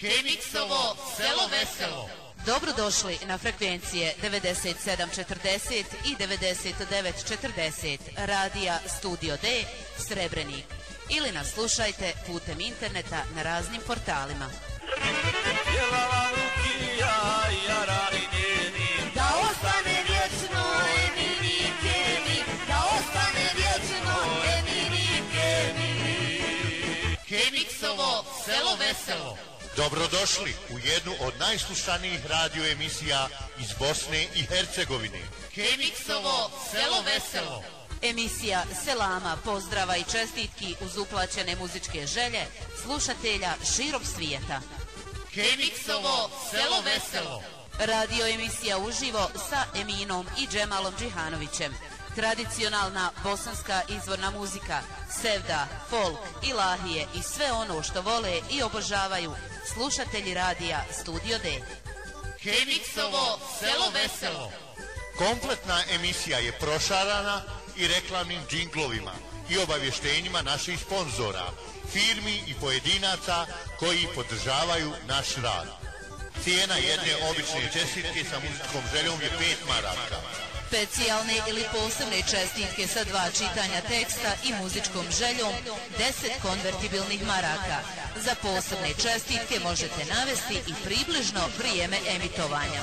Kemixovo selo veselo. Dobrodošli na frekvencije 97.40 i 99.40 radija Studio D Srebrenik ili nas slušajte putem interneta na raznim portalima. Da ostane vječno Edini Kemi, da ostane vječno Edini Kemi. Kemixovo selo veselo. Dobrodošli u jednu od najslušanijih radioemisija iz Bosne i Hercegovine. Kemixovo selo veselo. Emisija selama, pozdrava i čestitki uz uplaćene muzičke želje slušatelja širom svijeta. Kemixovo selo veselo. Radio emisija uživo sa Eminom i Džemalom Džihanovićem. Tradicionalna bosanska izvorna muzika, sevda, folk, ilahije i sve ono što vole i obožavaju slušatelji radija Studio D. Kemixovo selo veselo. Kompletna emisija je prošarana i reklamnim džinglovima i obavještenjima naših sponzora, firmi i pojedinaca koji podržavaju naš rad. Cijena jedne obične čestitke sa muzičkom željom je 5 maraka. Specijalne ili posebne čestitke sa 2 čitanja teksta i muzičkom željom 10 konvertibilnih maraka. Za posebne čestitke možete navesti i približno vrijeme emitovanja.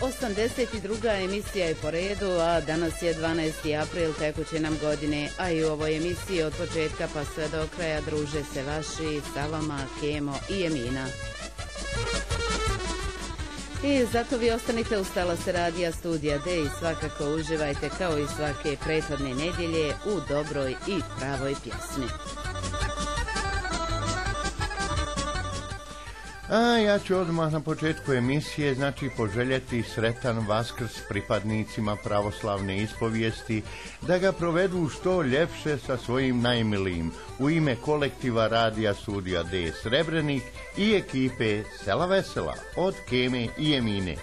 782. emisija je po redu, a danas je 12. april tekuće nam godine, a i u ovoj emisiji od početka pa sve do kraja druže se vaši sa vama Kemo i Emina. I zato vi ostanite uz talase radija Studija D i svakako uživajte kao i svake prethodne nedjelje u dobroj i pravoj pjesmi. Ja ću odmah na početku emisije poželjeti sretan Vaskrs pripadnicima pravoslavne ispovijesti da ga provedu što ljepše sa svojim najmilijim u ime kolektiva radija Studija D Srebrenik i ekipe Sela Vesela od Keme i Emine.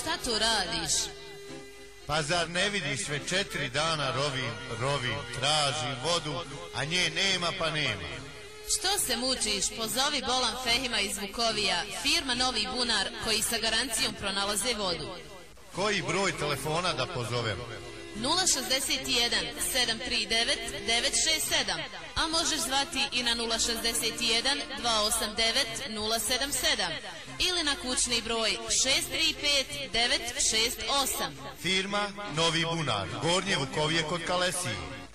Šta tu radiš? Pa zar ne vidiš, sve 4 dana rovim, tražim vodu, a nje nema pa nema. Što se mučiš? Pozovi Bolan Fehima iz Vukovija, firma Novi Bunar, koji sa garancijom pronalaze vodu. Koji broj telefona da pozovem? 061 739 967, a možeš zvati i na 061 289 077. Ili na kućni broj 635-968. Firma Novi Bunar, Gornje Vukovije kod Kalesi.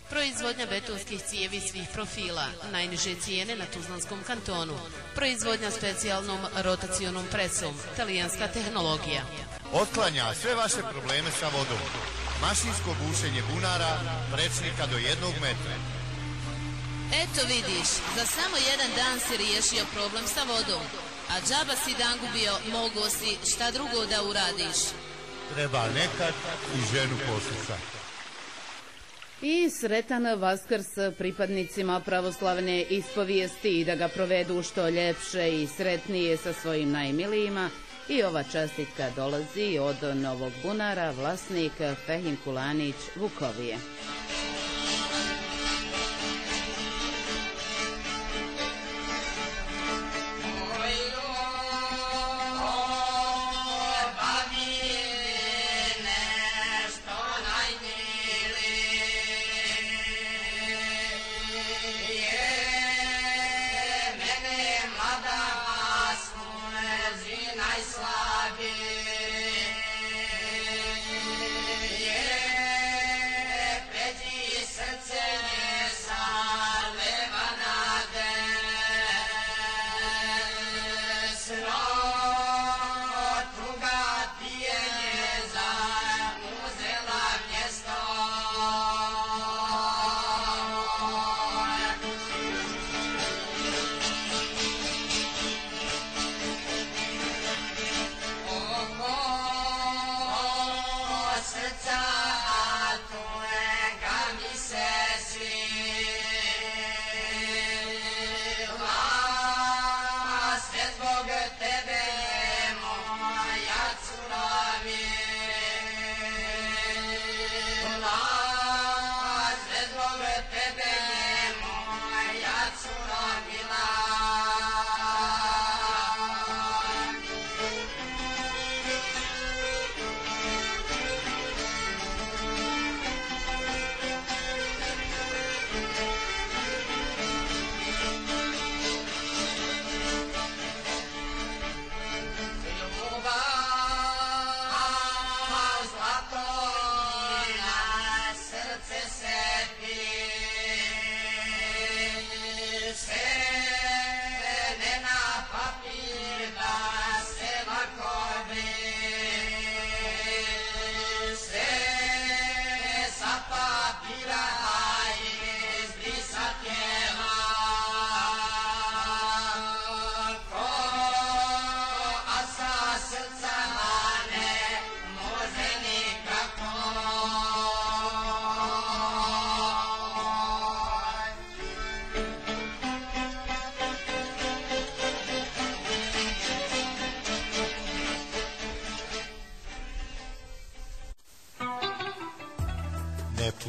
Proizvodnja betonskih cijevi svih profila, najniže cijene na Tuzlanskom kantonu. Proizvodnja specijalnom rotacionom presom, talijanska tehnologija. Otklanja sve vaše probleme sa vodom. Mašinsko bušenje bunara, prečnika do 1 metra. Eto vidiš, za samo 1 dan si riješio problem sa vodom. A džaba si dan gubio, mogo si šta drugo da uradiš. Treba nekad i ženu poslušati. I sretan Vaskrs pripadnicima pravoslavne ispovijesti, da ga provedu što ljepše i sretnije sa svojim najmilijima. I ova čestitka dolazi od Novog Bunara, vlasnik Fehim Kulanić, Vukovije. Ready?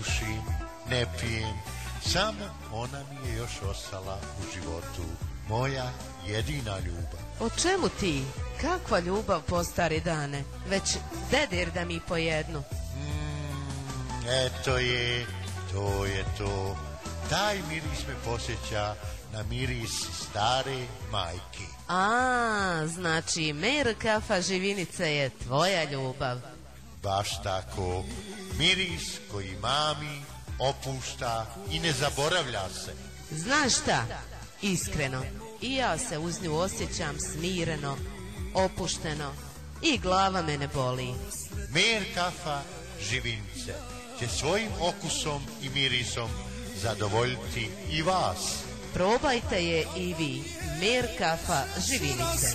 pušim, ne pijem, samo ona mi je još ostala u životu, moja jedina ljubav. O čemu ti? Kakva ljubav po stare dane? Već dedir da mi pojednu. Eto je, to je to. Taj miris me posjeća na miris stare majke. A, znači Mer kafa Živinice je tvoja ljubav. Baš tako. Miris koji mami, opušta i ne zaboravlja se. Znaš šta? Iskreno, i ja se uz nju osjećam smireno, opušteno i glava me ne boli. Mer kafa Živinice će svojim okusom i mirisom zadovoljiti i vas. Probajte je i vi. Mer kafa Živinice.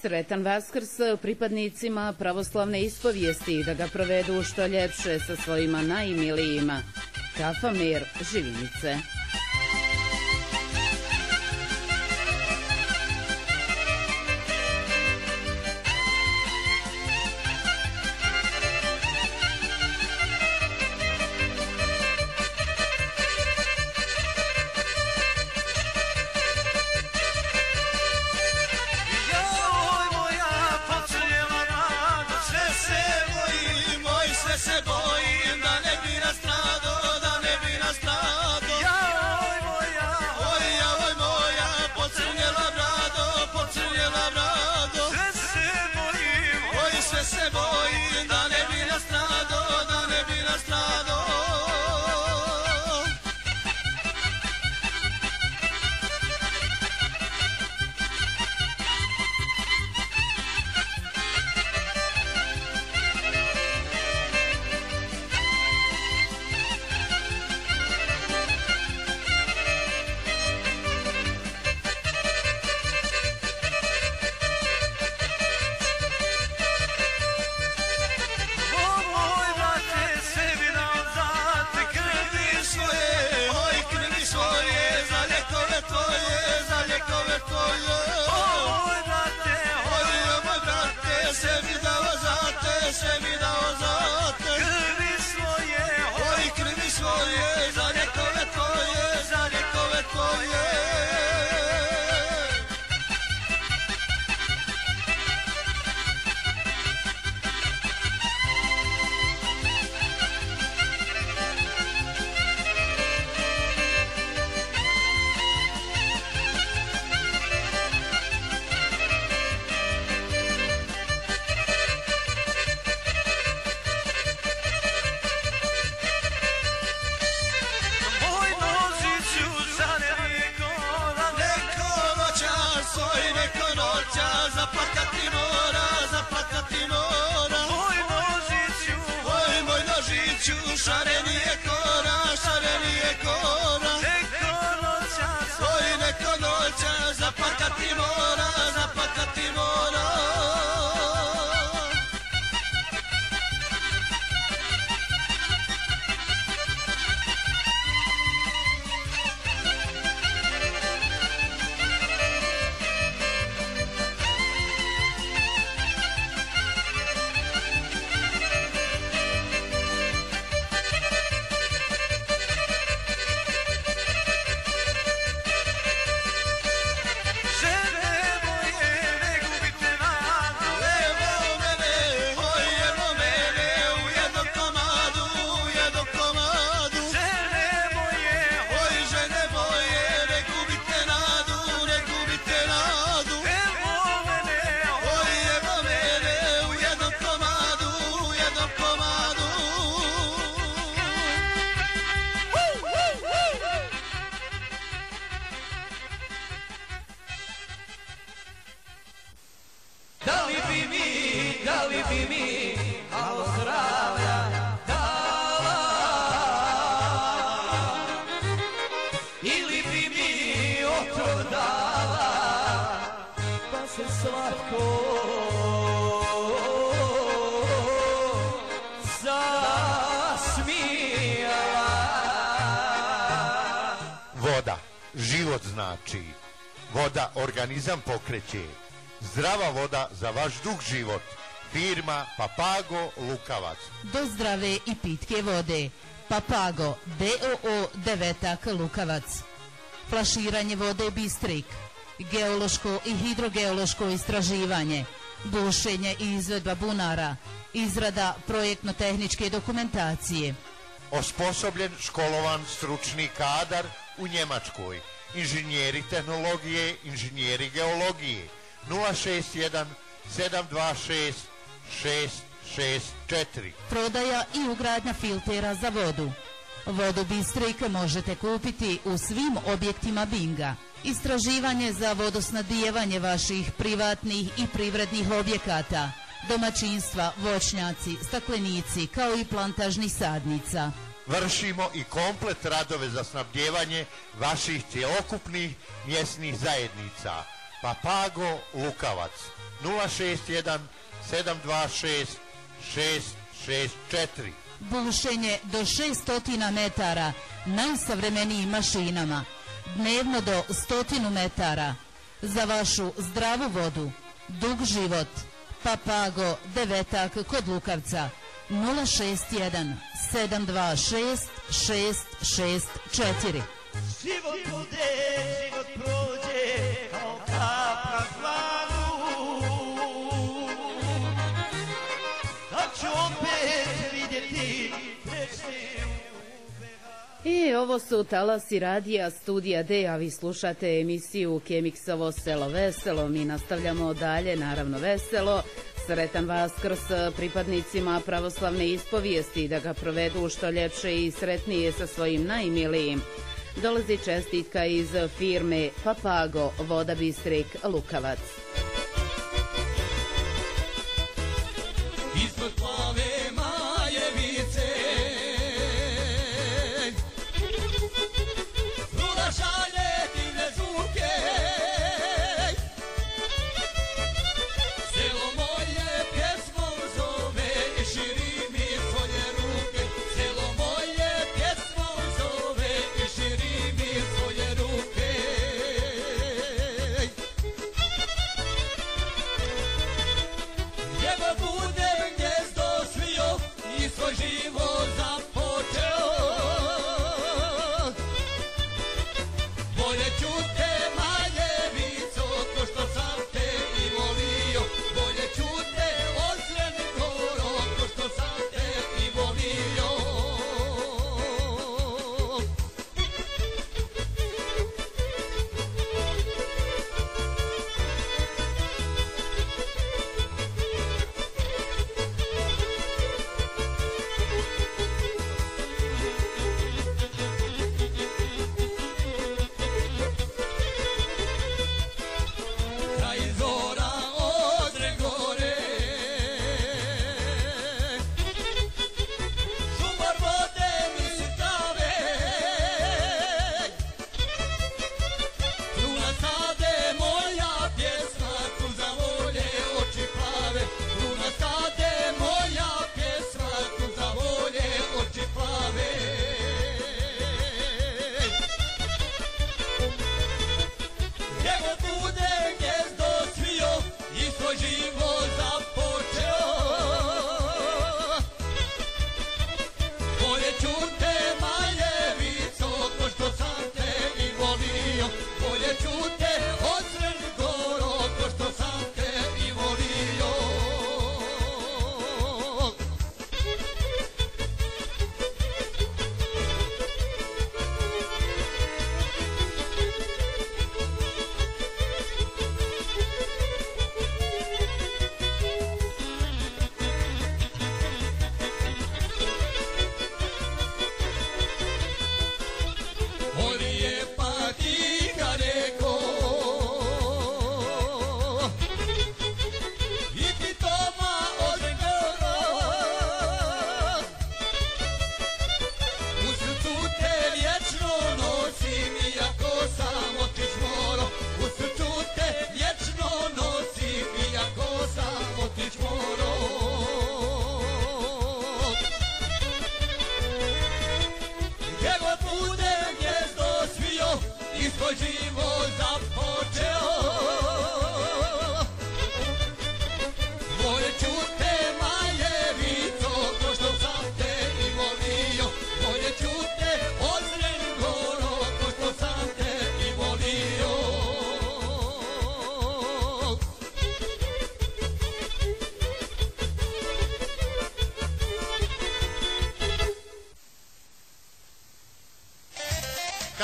Sretan Vaskrs pripadnicima pravoslavne ispovijesti, da ga provedu što ljepše sa svojima najmilijima. Kafa Mer Živinice. Voda, život znači. Voda organizam pokreće. Zdrava voda za vaš dug život. Firma Papago Lukavac. Do zdrave i pitke vode. Papago DOO Devetak Lukavac. Flaširanje vode Bistrik. Geološko i hidrogeološko istraživanje. Bušenje i izvedba bunara. Izrada projektno-tehničke dokumentacije. Osposobljen, školovan, stručni kadar u Njemačkoj. Inženjeri tehnologije, inženjeri geologije. 061 726 664. Prodaja i ugradnja filtera za vodu. Vodu Bistrik možete kupiti u svim objektima Binga. Istraživanje za vodosnadijevanje vaših privatnih i privrednih objekata, domaćinstva, voćnjaci, staklenici, kao i plantažnih sadnica. Vršimo i komplet radove za snabdjevanje vaših cjelokupnih mjesnih zajednica. Papago Lukavac. 061 726 664. Bušenje do 600 metara najsavremenijim mašinama. Dnevno do 100 metara. Za vašu zdravu vodu, dug život. Papago Devetak kod Lukavca. 061 726 664. Život bude, život prođe kao kap na dlanu. Da ću opet vidjeti prečne u Behrami. I ovo su talasi radija Studija D, a vi slušate emisiju Kemixovo selo veselo. Mi nastavljamo dalje, naravno veselo. Sretan Vaskrs pripadnicima pravoslavne ispovijesti, da ga provedu što ljepše i sretnije sa svojim najmilijim. Dolazi čestitka iz firme Papago, voda Bistrik, Lukavac. Ispod plave Majevice Zula šalje divne zvuke. Selo moje pjesmom zove i širi mi svoje ruke. Selo moje pjesmom zove i širi mi svoje ruke.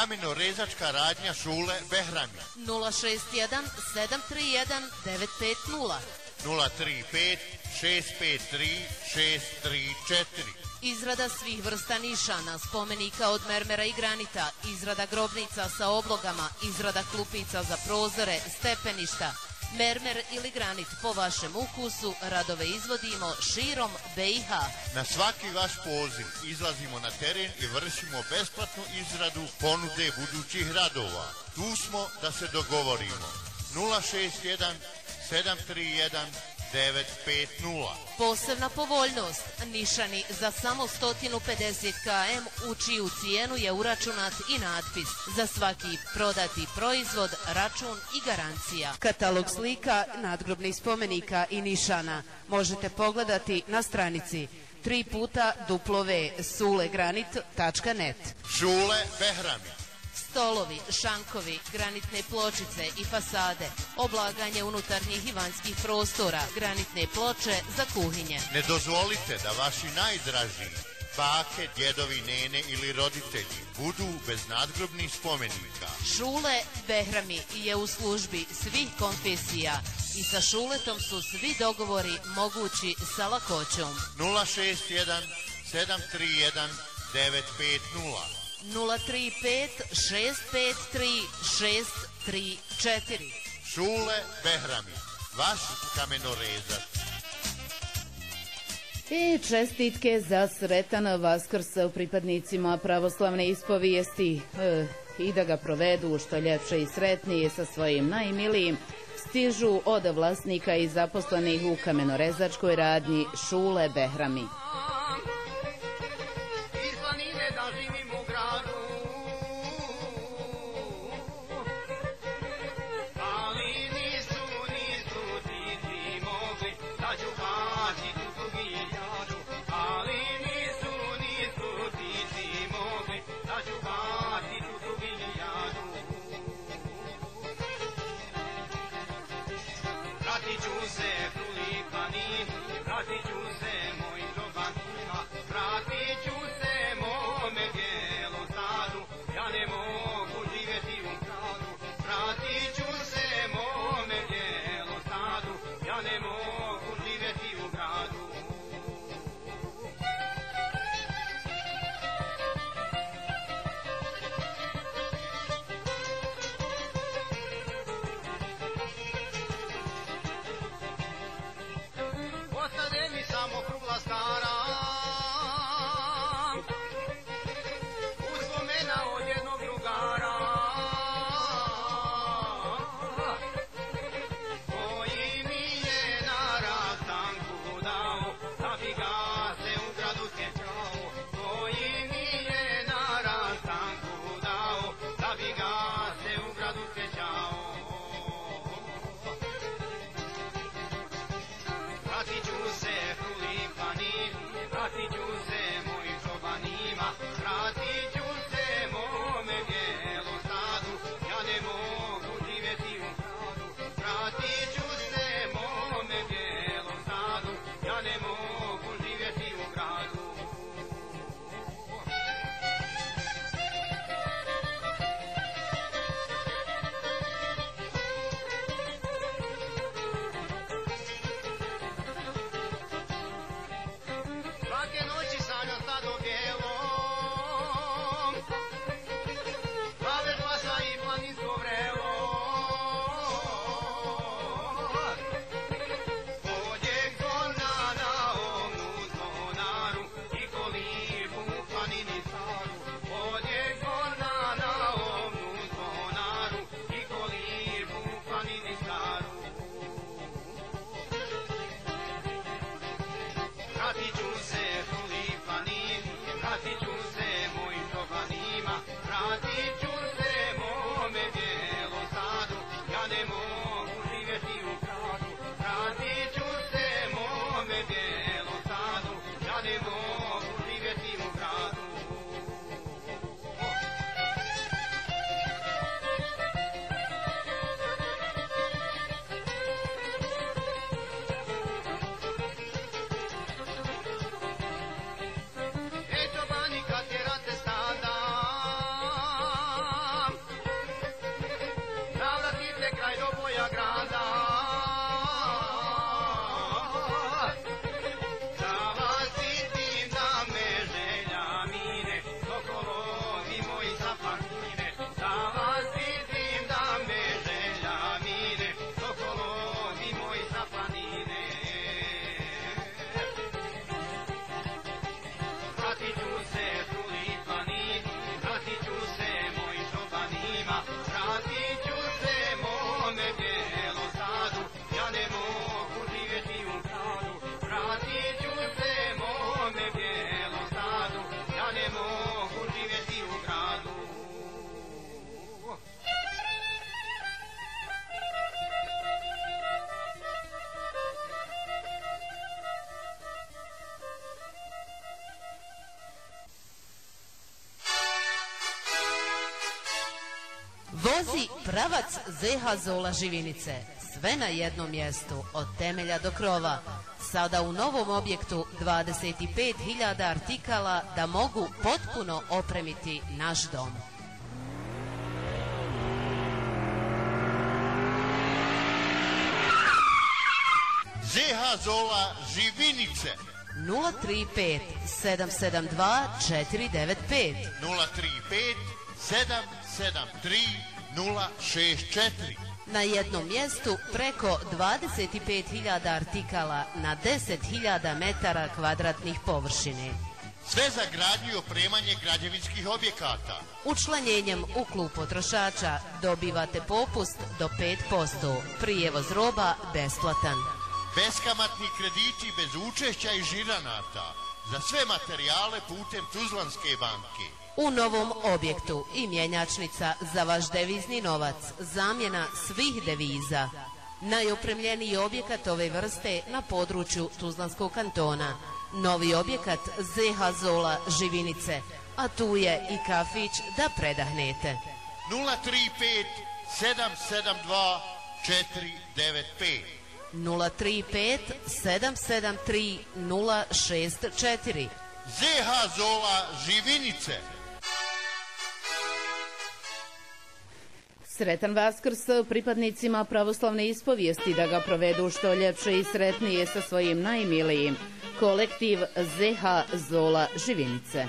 kamenorezačka radnja Šule Behrami. 061-731-950 035-653-634. Izrada svih vrsta nišana, spomenika od mermera i granita, izrada grobnica sa oblogama, izrada klupica za prozore, stepeništa. Mermer ili granit po vašem ukusu, radove izvodimo širom BiH. Na svaki vaš poziv izlazimo na teren i vršimo besplatnu izradu ponude budućih radova. Tu smo da se dogovorimo. 061 731 950. Posebna povoljnost. Nišani za samo 150 km u čiju cijenu je uračunat i natpis. Za svaki prodati proizvod, račun i garancija. Katalog slika nadgrobnih spomenika i nišana možete pogledati na stranici www.sulegranit.net. Šule Behrami. Stolovi, šankovi, granitne pločice i fasade, oblaganje unutarnjih i vanjskih prostora, granitne ploče za kuhinje. Ne dozvolite da vaši najdražiji, bake, djedovi, nene ili roditelji, budu bez nadgrobnih spomenika. Šule Behrami je u službi svih konfesija i sa Šuletom su svi dogovori mogući sa lakoćom. 061 731 950 035-653-634. Šule Behrami, vaš kamenorezac. I čestitke za sretan Vaskrs pripadnicima pravoslavne ispovijesti i da ga provedu što ljepše i sretnije sa svojim najmilijim stižu od vlasnika i zaposlenih u kamenorezačkoj radnji Šule Behrami. Vrati ću se, Vulipani, vrati ću se, moj doban. Vozi pravac ZEH Zola Živinice. Sve na jednom mjestu, od temelja do krova. Sada u novom objektu 25.000 artikala da mogu potpuno opremiti naš dom. ZEH Zola Živinice. 035-772-495 035-773-064. Na jednom mjestu preko 25.000 artikala na 10.000 metara kvadratnih površine. Sve za gradnju i opremanje građevinskih objekata. Učlanjenjem u klub potrošača dobivate popust do 5%. Prijevoz roba besplatan. Beskamatni krediti bez učešća i žiranata. Za sve materijale putem Tuzlanske banke. U novom objektu i mjenjačnica za vaš devizni novac, zamjena svih deviza. Najopremljeniji objekat ove vrste na području Tuzlanskog kantona. Novi objekat ZEH Zola Živinice, a tu je i kafić da predahnete. 035-772-495 035-773-064 ZEH Zola Živinice. Sretan Vaskrs pripadnicima pravoslavne ispovijesti, da ga provedu što ljepše i sretnije sa svojim najmilijim. Kolektiv ZEH Zola Živinice.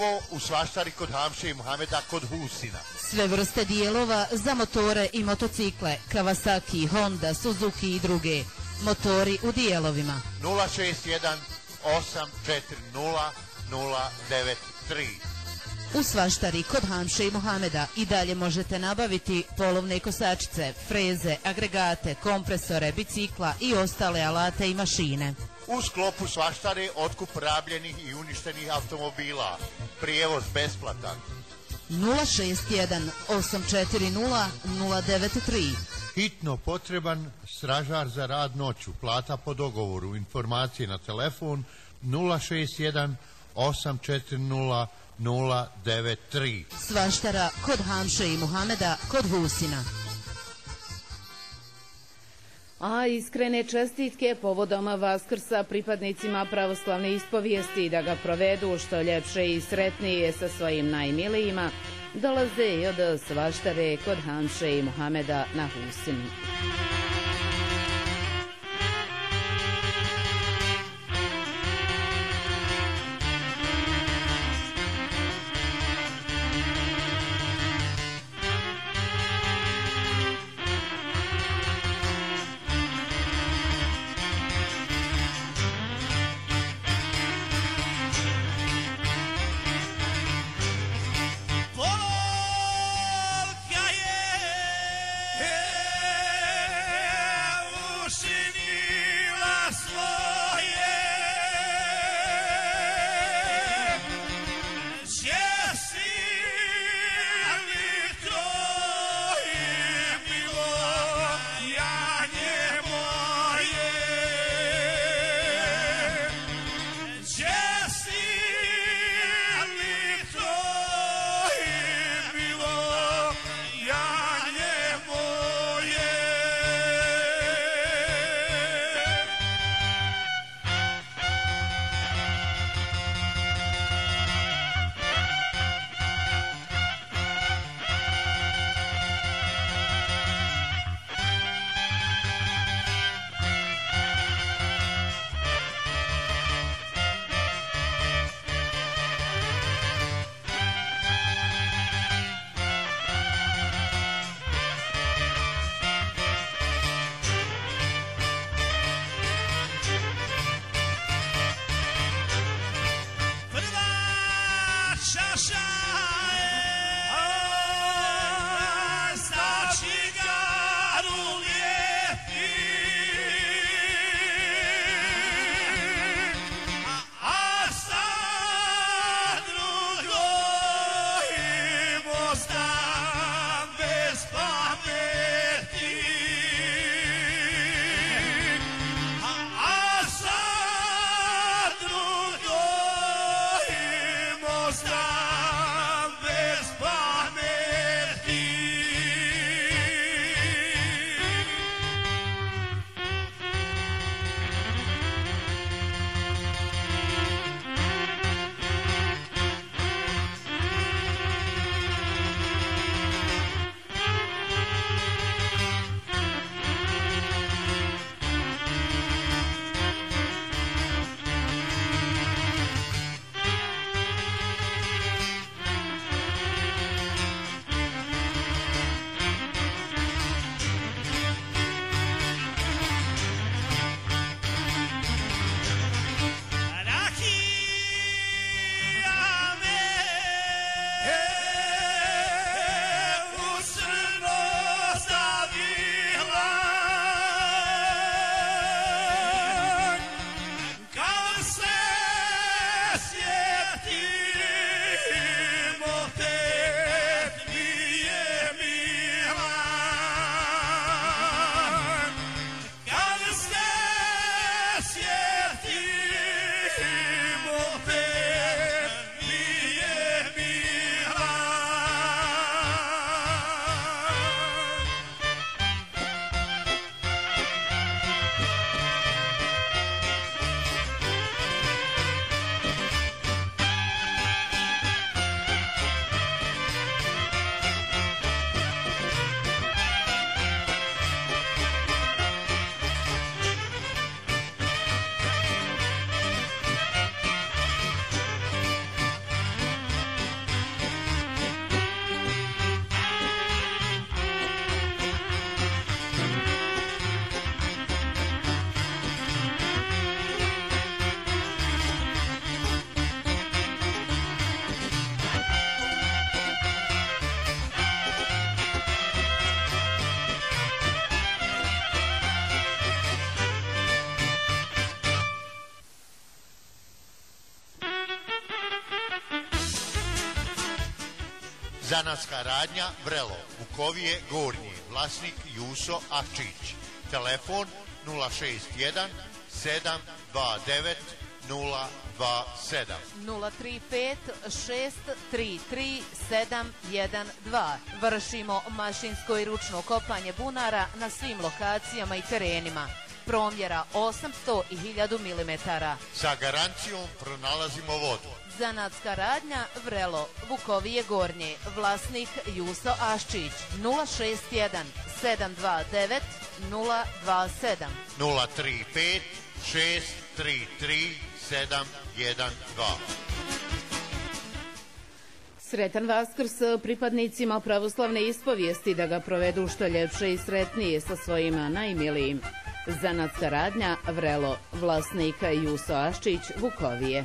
Kemixovo u Svaštari kod Hamše i Muhameda kod Husina. Sve vrste dijelova za motore i motocikle, Kawasaki, Honda, Suzuki i druge. Motori u dijelovima. 061 840 093. U Svaštari kod Hamše i Muhameda i dalje možete nabaviti polovne kosačice, freze, agregate, kompresore, bicikla i ostale alate i mašine. U sklopu Svaštare otkup rabljenih i uništenih automobila. Prijevoz besplatan. 061 840 093. Hitno potreban stražar za rad noću. Plata po dogovoru. Informacije na telefon 061 840 093. Svaštara kod Hamše i Muhameda kod Husina. A iskrene čestitke povodom Vaskrsa pripadnicima pravoslavne ispovijesti, da ga provedu što ljepše i sretnije sa svojim najmilijima, dolaze i od Svaštare kod Hamše i Muhameda na Husinu. Zanatska radnja Vrelo, Vukovije, Gornje, vlasnik Juso Aščić, telefon 061 729 027. 035 633 712. Vršimo mašinsko i ručno kopanje bunara na svim lokacijama i terenima. Promjera 800 i 1000 mm. Sa garancijom pronalazimo vodu. Zanatska radnja Vrelo, Vukovije Gornje, vlasnik Juso Aščić, 061 729 027. 035 633 712. Sretan Vaskrs pripadnicima pravoslavne ispovijesti, da ga provedu što ljepše i sretnije sa svojima najmilijim. Zanatska radnja Vrelo, vlasnika Juso Aščić, Vukovije.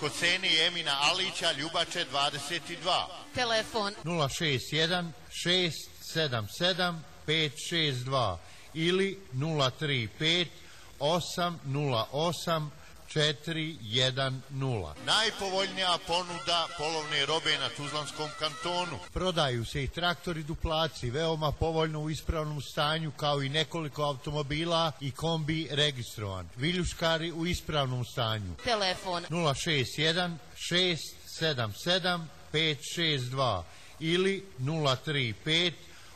Kod Seni Emina Alića, Ljubače 22. Telefon 061 677 562 ili 035 808 410. Najpovoljnija ponuda polovne robe na Tuzlanskom kantonu. Prodaju se i traktori duplaci, veoma povoljno u ispravnom stanju, kao i nekoliko automobila i kombi registrovan. Viljuškari u ispravnom stanju. Telefon 061 677 562 ili 035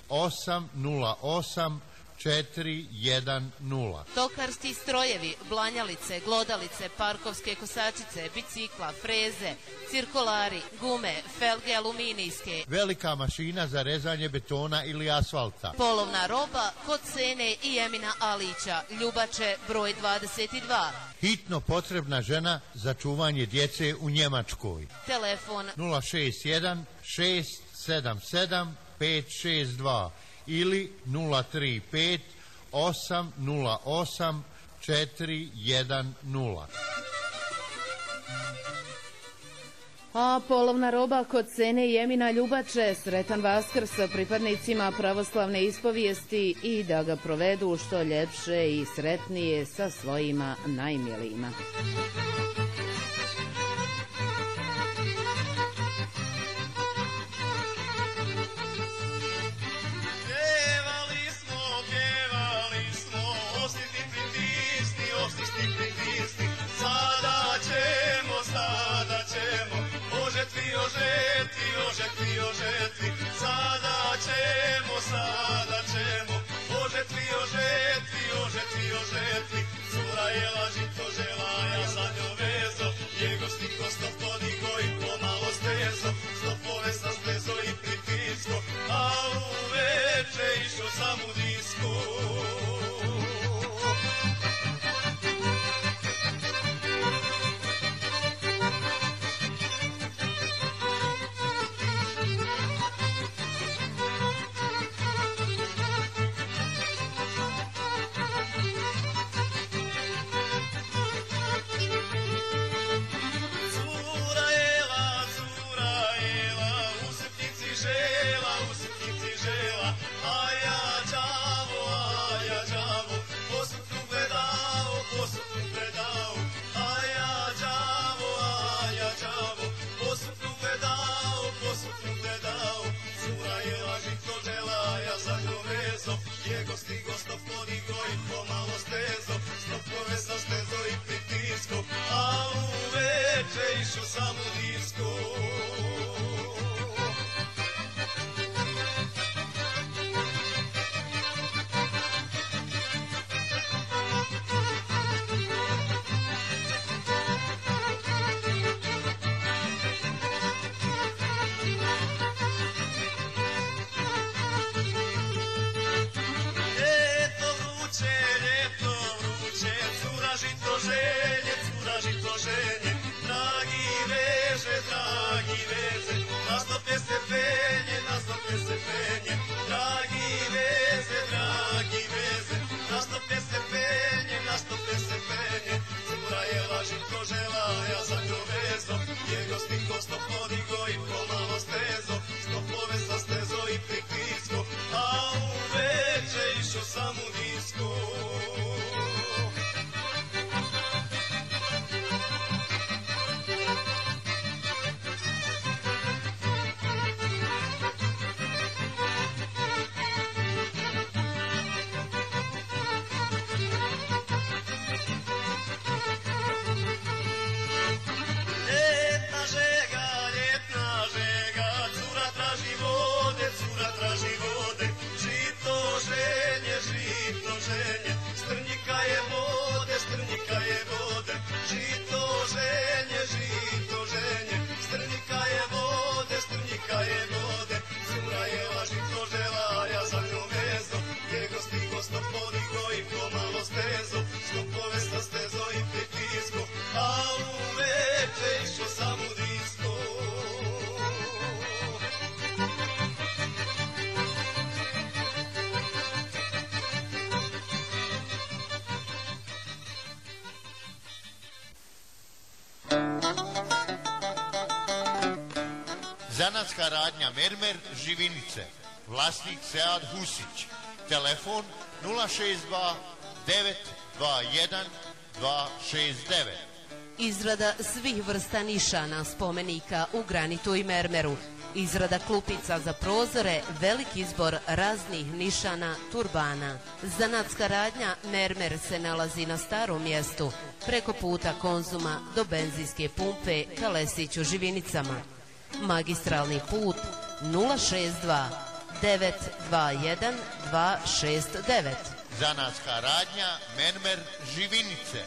808 410. Tokarski strojevi, blanjalice, glodalice, parkovske kosačice, bicikla, freze, cirkulari, gume, felge aluminijske. Velika mašina za rezanje betona ili asfalta. Polovna roba kod Sene i Emina Alića, Ljubače broj 22. Hitno potrebna žena za čuvanje djece u Njemačkoj. Telefon 061 677 562 ili 035 808 410. A polovna roba kod Sene i Emina Ljubače. Sretan Vaskrs sa pripadnicima pravoslavne ispovijesti i da ga provedu što ljepše i sretnije sa svojima najmilijima. O žetvi, sada ćemo, o žetvi, o žetvi, o žetvi, o žetvi. Cura jela žito žela, ja za njo vezo, njegov stiko stopodigo i pomalo stezo, stopove sa stezo i pritisko, a uveče išao sam u disko. Zanatska radnja Mermer Živinice, vlasnik Sead Husić, telefon 062 921 269. Izrada svih vrsta nišana, spomenika u granitu i mermeru, izrada klupica za prozore, velik izbor raznih nišana, turbana. Zanatska radnja Mermer se nalazi na starom mjestu, preko puta Konzuma do benzinske pumpe Kalesić u Živinicama. Magistralni put 062 921 269. Zanatska radnja Mermer Živinice.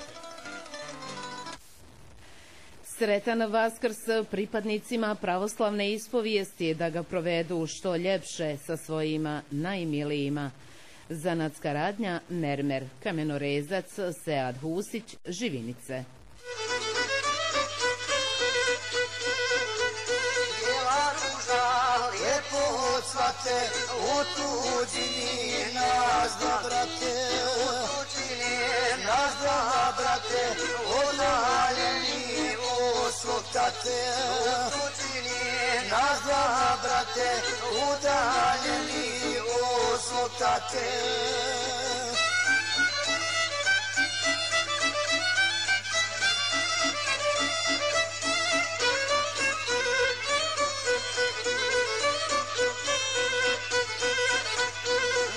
Sretan Vaskrs pripadnicima pravoslavne ispovijesti je da ga provedu što ljepše sa svojima najmilijima. Zanatska radnja Mermer, kamenorezac Sead Husić, Živinice. Bijela ruža lijepo cvate, u tuđini nas da brate, u tuđini nas da brate, odaljeni svog tate, u tuđini nas dva brate, udaljeni od svog tate.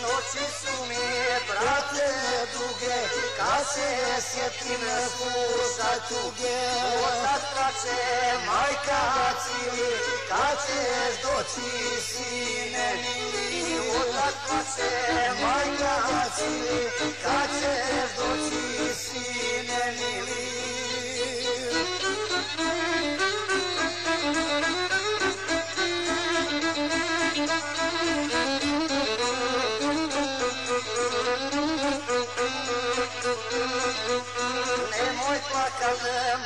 Noći su mi brate duge, kad se sjetim spuštaj tuge. Otac plače, majka cili, kad ćeš doći sine mili. Otac plače, majka cili, kad ćeš doći sine mili.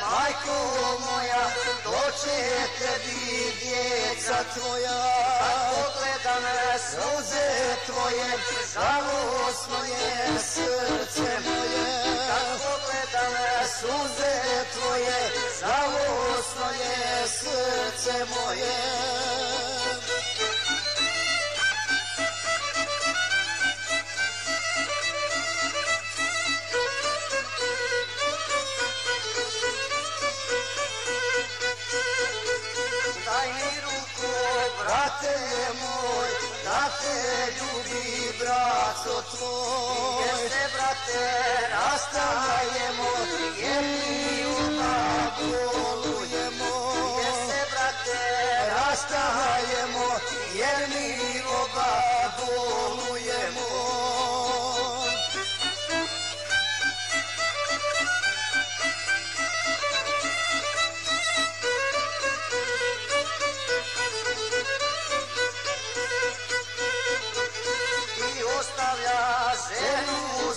Majko moja, doće tebi djeca tvoja. Kad pogledam suze tvoje, žalosno je srce moje. Kad pogledam suze tvoje, žalosno je srce moje. Brate moj, da te ljubi braco tvoj. Jeste brate, rastajemo, jer mi oba bolujemo. Jeste brate, rastajemo, jer mi oba bolujemo.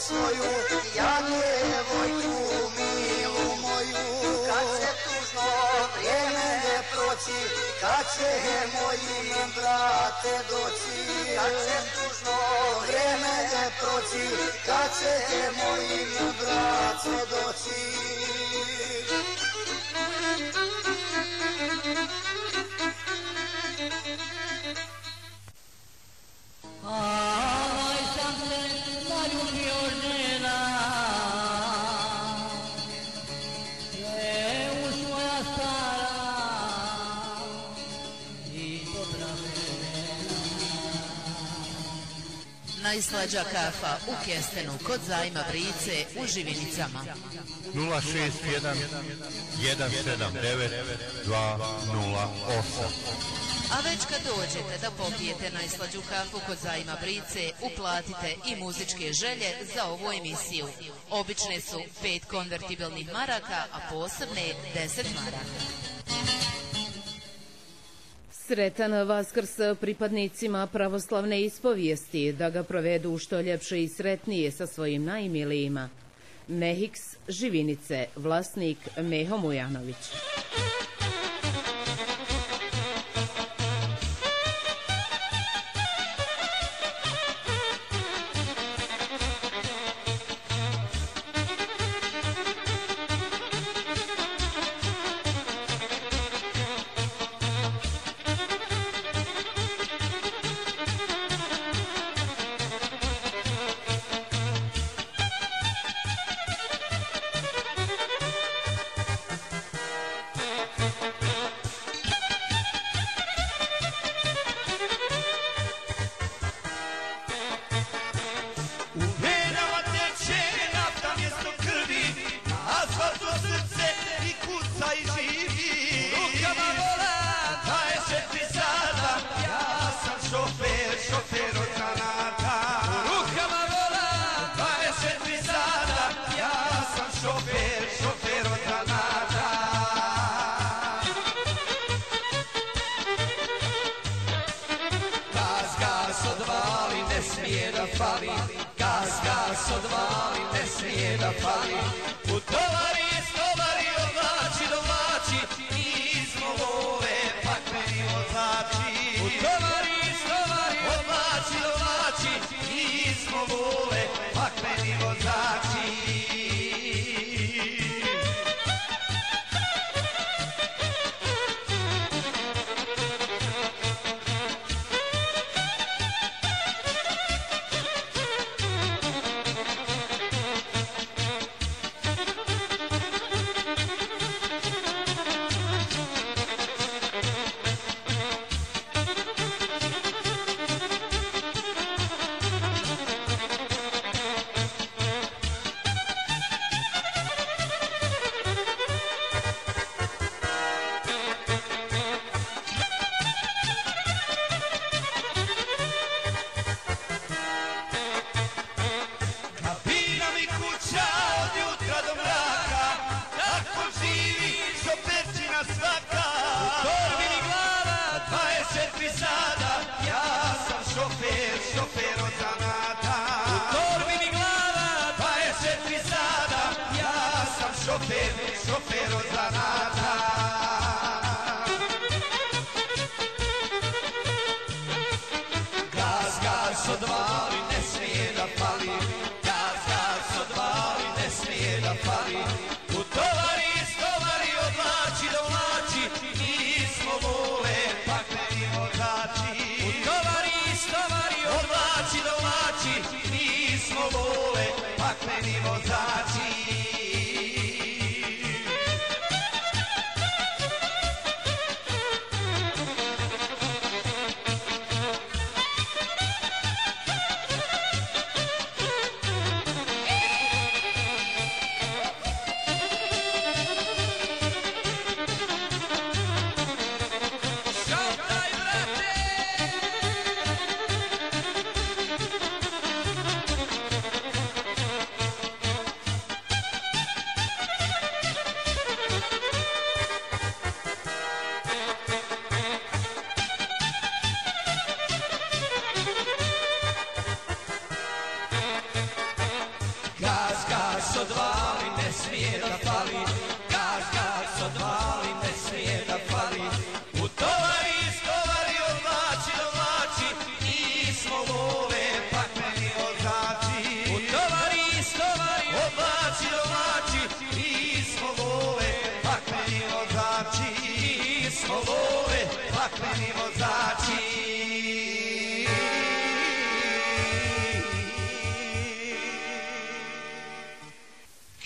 Svoju, ja djevojku milu moju. Kad će tužno vrijeme proći, kad će mojim brate doći. Kad će tužno vrijeme proći, kad će mojim brate doći. Aj sam se zaljubio Najslađa kafa u Kestenu kod zajma Brice u Živinicama. 061 179 208. A već kad dođete da popijete najslađu kafu kod zajma Brice, uplatite i muzičke želje za ovu emisiju. Obične su 5 konvertibilnih maraka, a posebne 10 maraka. Sretan Vaskrs pripadnicima pravoslavne ispovijesti, da ga provedu što ljepše i sretnije sa svojim najmilijima. Mehiks Živinice, vlasnik Meho Mujanović. smije da fali, gas, gas odvali, ne smije da fali. U tovari je stovari, oblači domaći, nismo vove, pak meni odlači. U tovari je stovari, oblači domaći, nismo vove, pak meni odlači.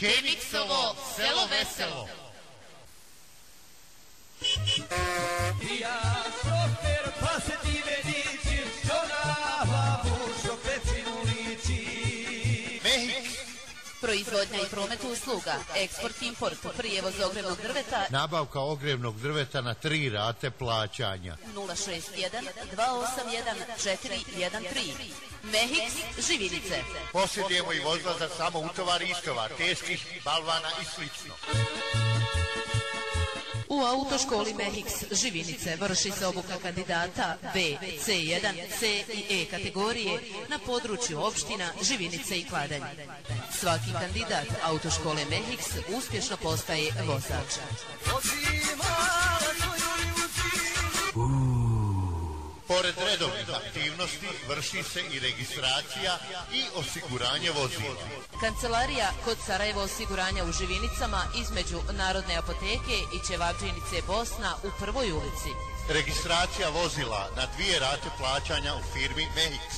Kemixovo selo veselo. Ja šofer pa se time dičim, što na babu šofercinu liči. Mehik. Proizvodnja i promet usluga, eksport, import, prijevoz ogrevnog drveta. Nabavka ogrevnog drveta na 3 rate plaćanja. 061-281-413. Mehik, Živinice. Posjedujemo i vozila za samo utovar i istovar, teških, balvana i slično. U autoškoli Mehiks Živinice vrši se obuka kandidata B, C1, C i E kategorije na području opština Živinice i Kladanj. Svaki kandidat autoškole Mehiks uspješno postaje vozač. Pored redovnih aktivnosti vrši se i registracija i osiguranje vozila. Kancelarija kod Sarajevo osiguranja u Živinicama između Narodne apoteke i Ćevabdžinice Bosna u Prvoj ulici. Registracija vozila na 2 rate plaćanja u firmi Mehiks.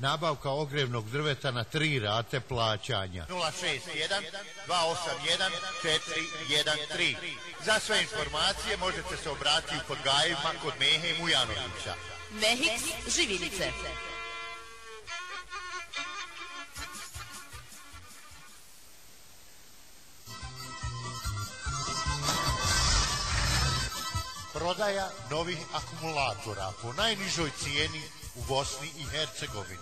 Nabavka ogrevnog drveta na 3 rate plaćanja. 061-281-413. Za sve informacije možete se obratiti u Podgajevima kod Mehe i Mujanovića. Mehiks Živinice. Prodaja novih akumulatora po najnižoj cijeni u Bosni i Hercegovini.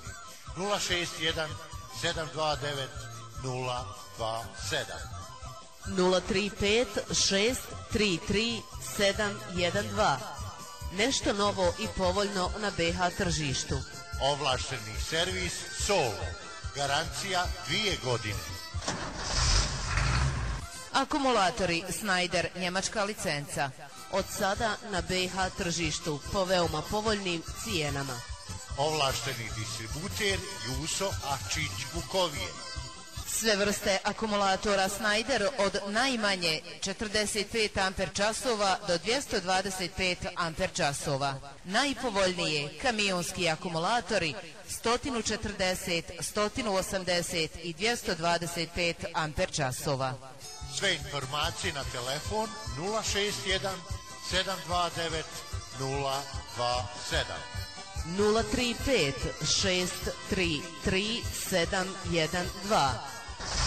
061-729-027. 035-633-712. Nešto novo i povoljno na BH tržištu. Ovlašteni servis Sol. Garancija 2 godine. Akumulatori Schneider, njemačka licenca. Od sada na BiH tržištu po veoma povoljnim cijenama. Ovlašteni distributer Juso Aščić, Vukovije. Sve vrste akumulatora Schneider od najmanje 45 amper časova do 225 amper časova. Najpovoljnije kamionski akumulatori 140, 180 i 225 amper časova. Sve informacije na telefon 061 729 027. 035 633 712. Raskopčaj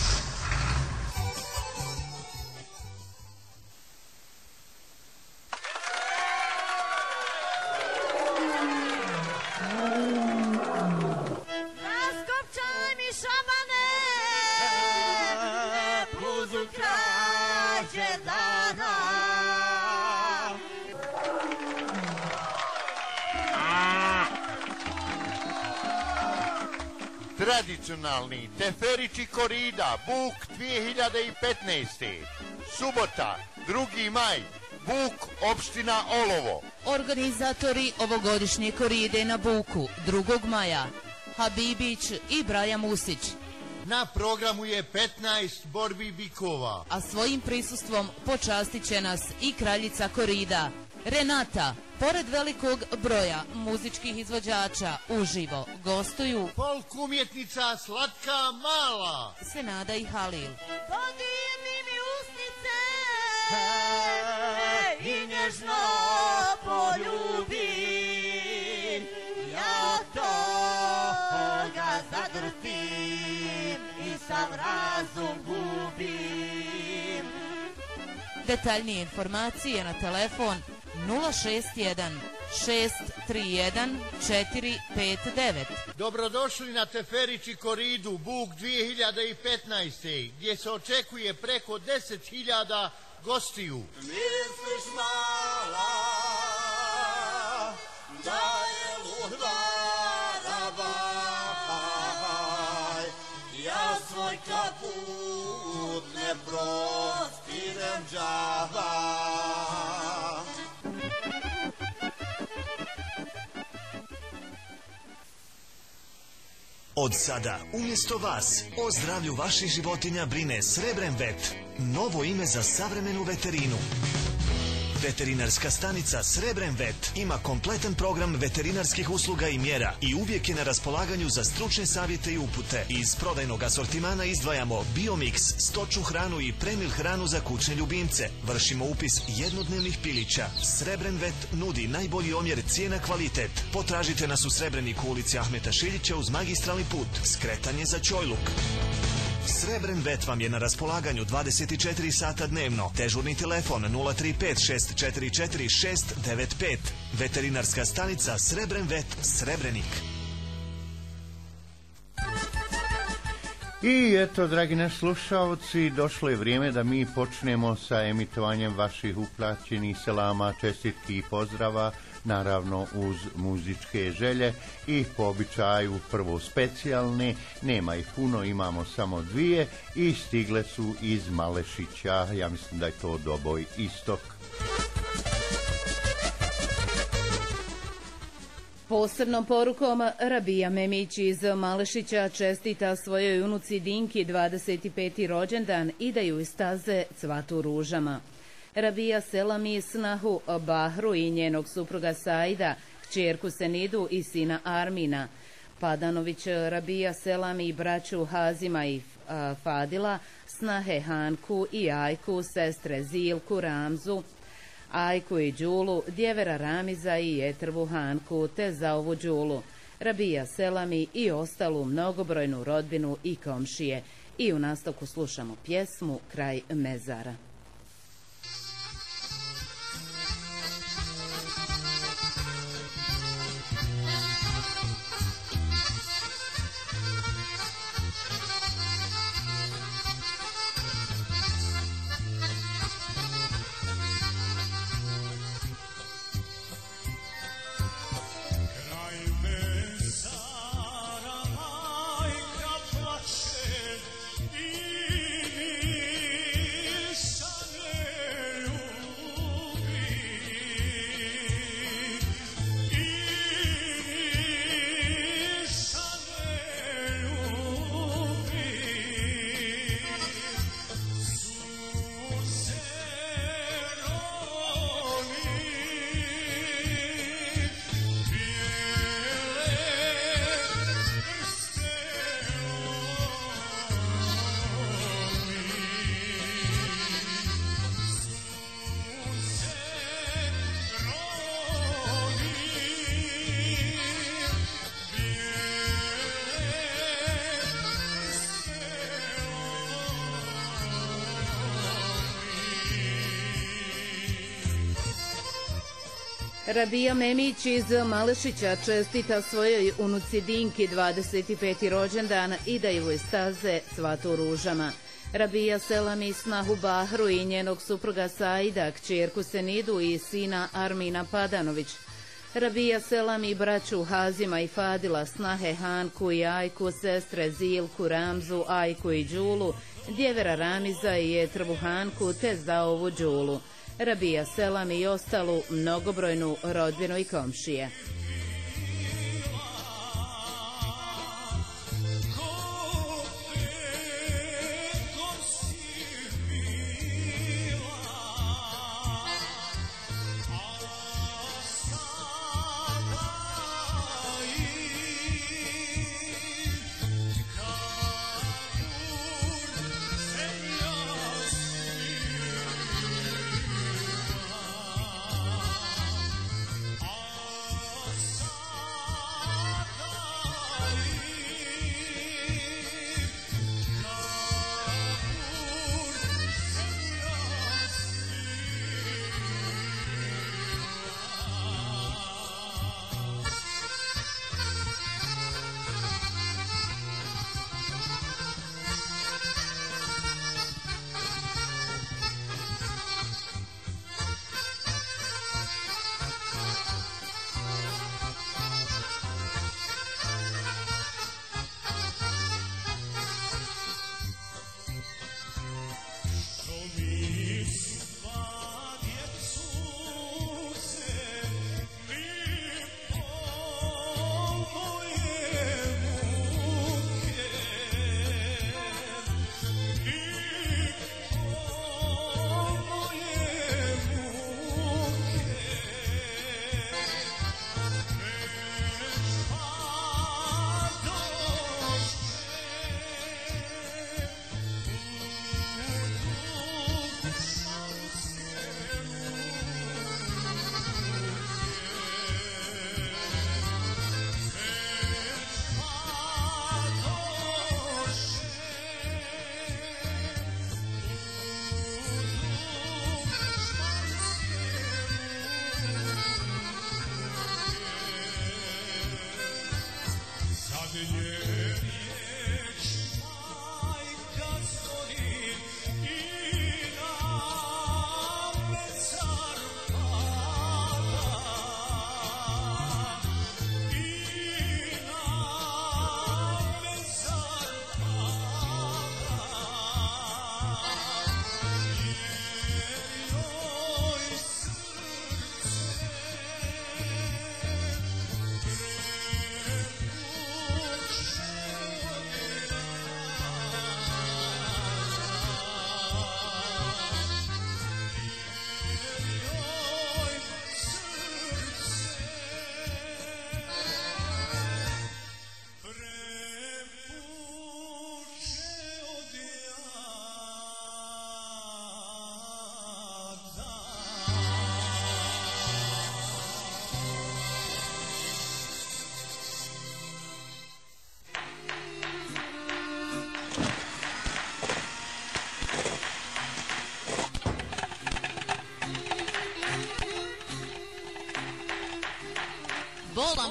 mi šamane, puzu krađe dana. Tradicionalni Teferić i Korida, Buk 2015. Subota, 2. maj, Buk, opština Olovo. Organizatori ovogodišnje Koride na Buku, 2. maja, Habibić i Braja Musić. Na programu je 15 borbi bikova. A svojim prisustvom počastit će nas i kraljica Korida, Renata. Pored velikog broja muzičkih izvođača uživo gostuju folk umjetnica Slatka Mala, Senada i Halil. Podimi mi usnice i nježno poljubim, ja toga zadrtim i sam razum gubim. Detaljnije informacije na telefon 061 631 459. Dobrodošli na Teferić i Koridu Buk 2015. gdje se očekuje preko 10.000 gostiju. Misliš mala da je ludvara baj, ja svoj kaput ne prostirem džavaj. Od sada, umjesto vas, o zdravlju vaših životinja brine Srebren Vet, novo ime za savremenu veterinu. Veterinarska stanica Srebren Vet ima kompletan program veterinarskih usluga i mjera i uvijek je na raspolaganju za stručne savjete i upute. Iz prodajnog asortimana izdvajamo Biomix, stočnu hranu i premil hranu za kućne ljubimce. Vršimo upis jednodnevnih pilića. Srebren Vet nudi najbolji omjer cijena-kvalitet. Potražite nas u Srebreniku, ulici Ahmeta Šiljića uz magistralni put. Skretanje za Ćojluk. Srebren Vet vam je na raspolaganju 24 sata dnevno. Dežurni telefon 035 644 695. Veterinarska stanica Srebren Vet, Srebrenik. I eto, dragi naši slušalci, došlo je vrijeme da mi počnemo sa emitovanjem vaših uplaćenih selama, čestitki i pozdrava, naravno uz muzičke želje i po običaju prvo specijalne, nema ih puno, imamo samo 2 i stigle su iz Malešića, ja mislim da je to Doboj Istok. Posebnom porukom Rabija Memić iz Malešića čestita svojoj unuci Dinki 25. rođendan i da ju istaze cvatu ružama. Rabija selami snahu Bahru i njenog supruga Saida, kćerku Senidu i sina Armina. Padanović Rabija selami braću Hazima i Fadila, snahe Hanku i Ajku, sestre Zilku, Ramzu, Ajku i Đulu, djevera Ramiza i jetrvu Hanku, te za ovu Đulu, Rabija selami i ostalu mnogobrojnu rodbinu i komšije. I u nastavku slušamo pjesmu Kraj mezara. Kraj mezara. Rabija Memić iz Malešića čestita svojoj unuci Dinki 25. rođendan i da joj staze cvatu u ružama. Rabija selam i snahu Bahru i njenog supruga Saida, kćerku Senidu i sina Armina Padanović. Rabija selam i braću Hazima i Fadila, snahe Hanku i Ajku, sestre Zilku, Ramzu, Ajku i Đulu, djevera Ramiza i Etrvu Hanku te Zaovu Đulu. Rabija selam i ostalu mnogobrojnu rodbinu i komšije.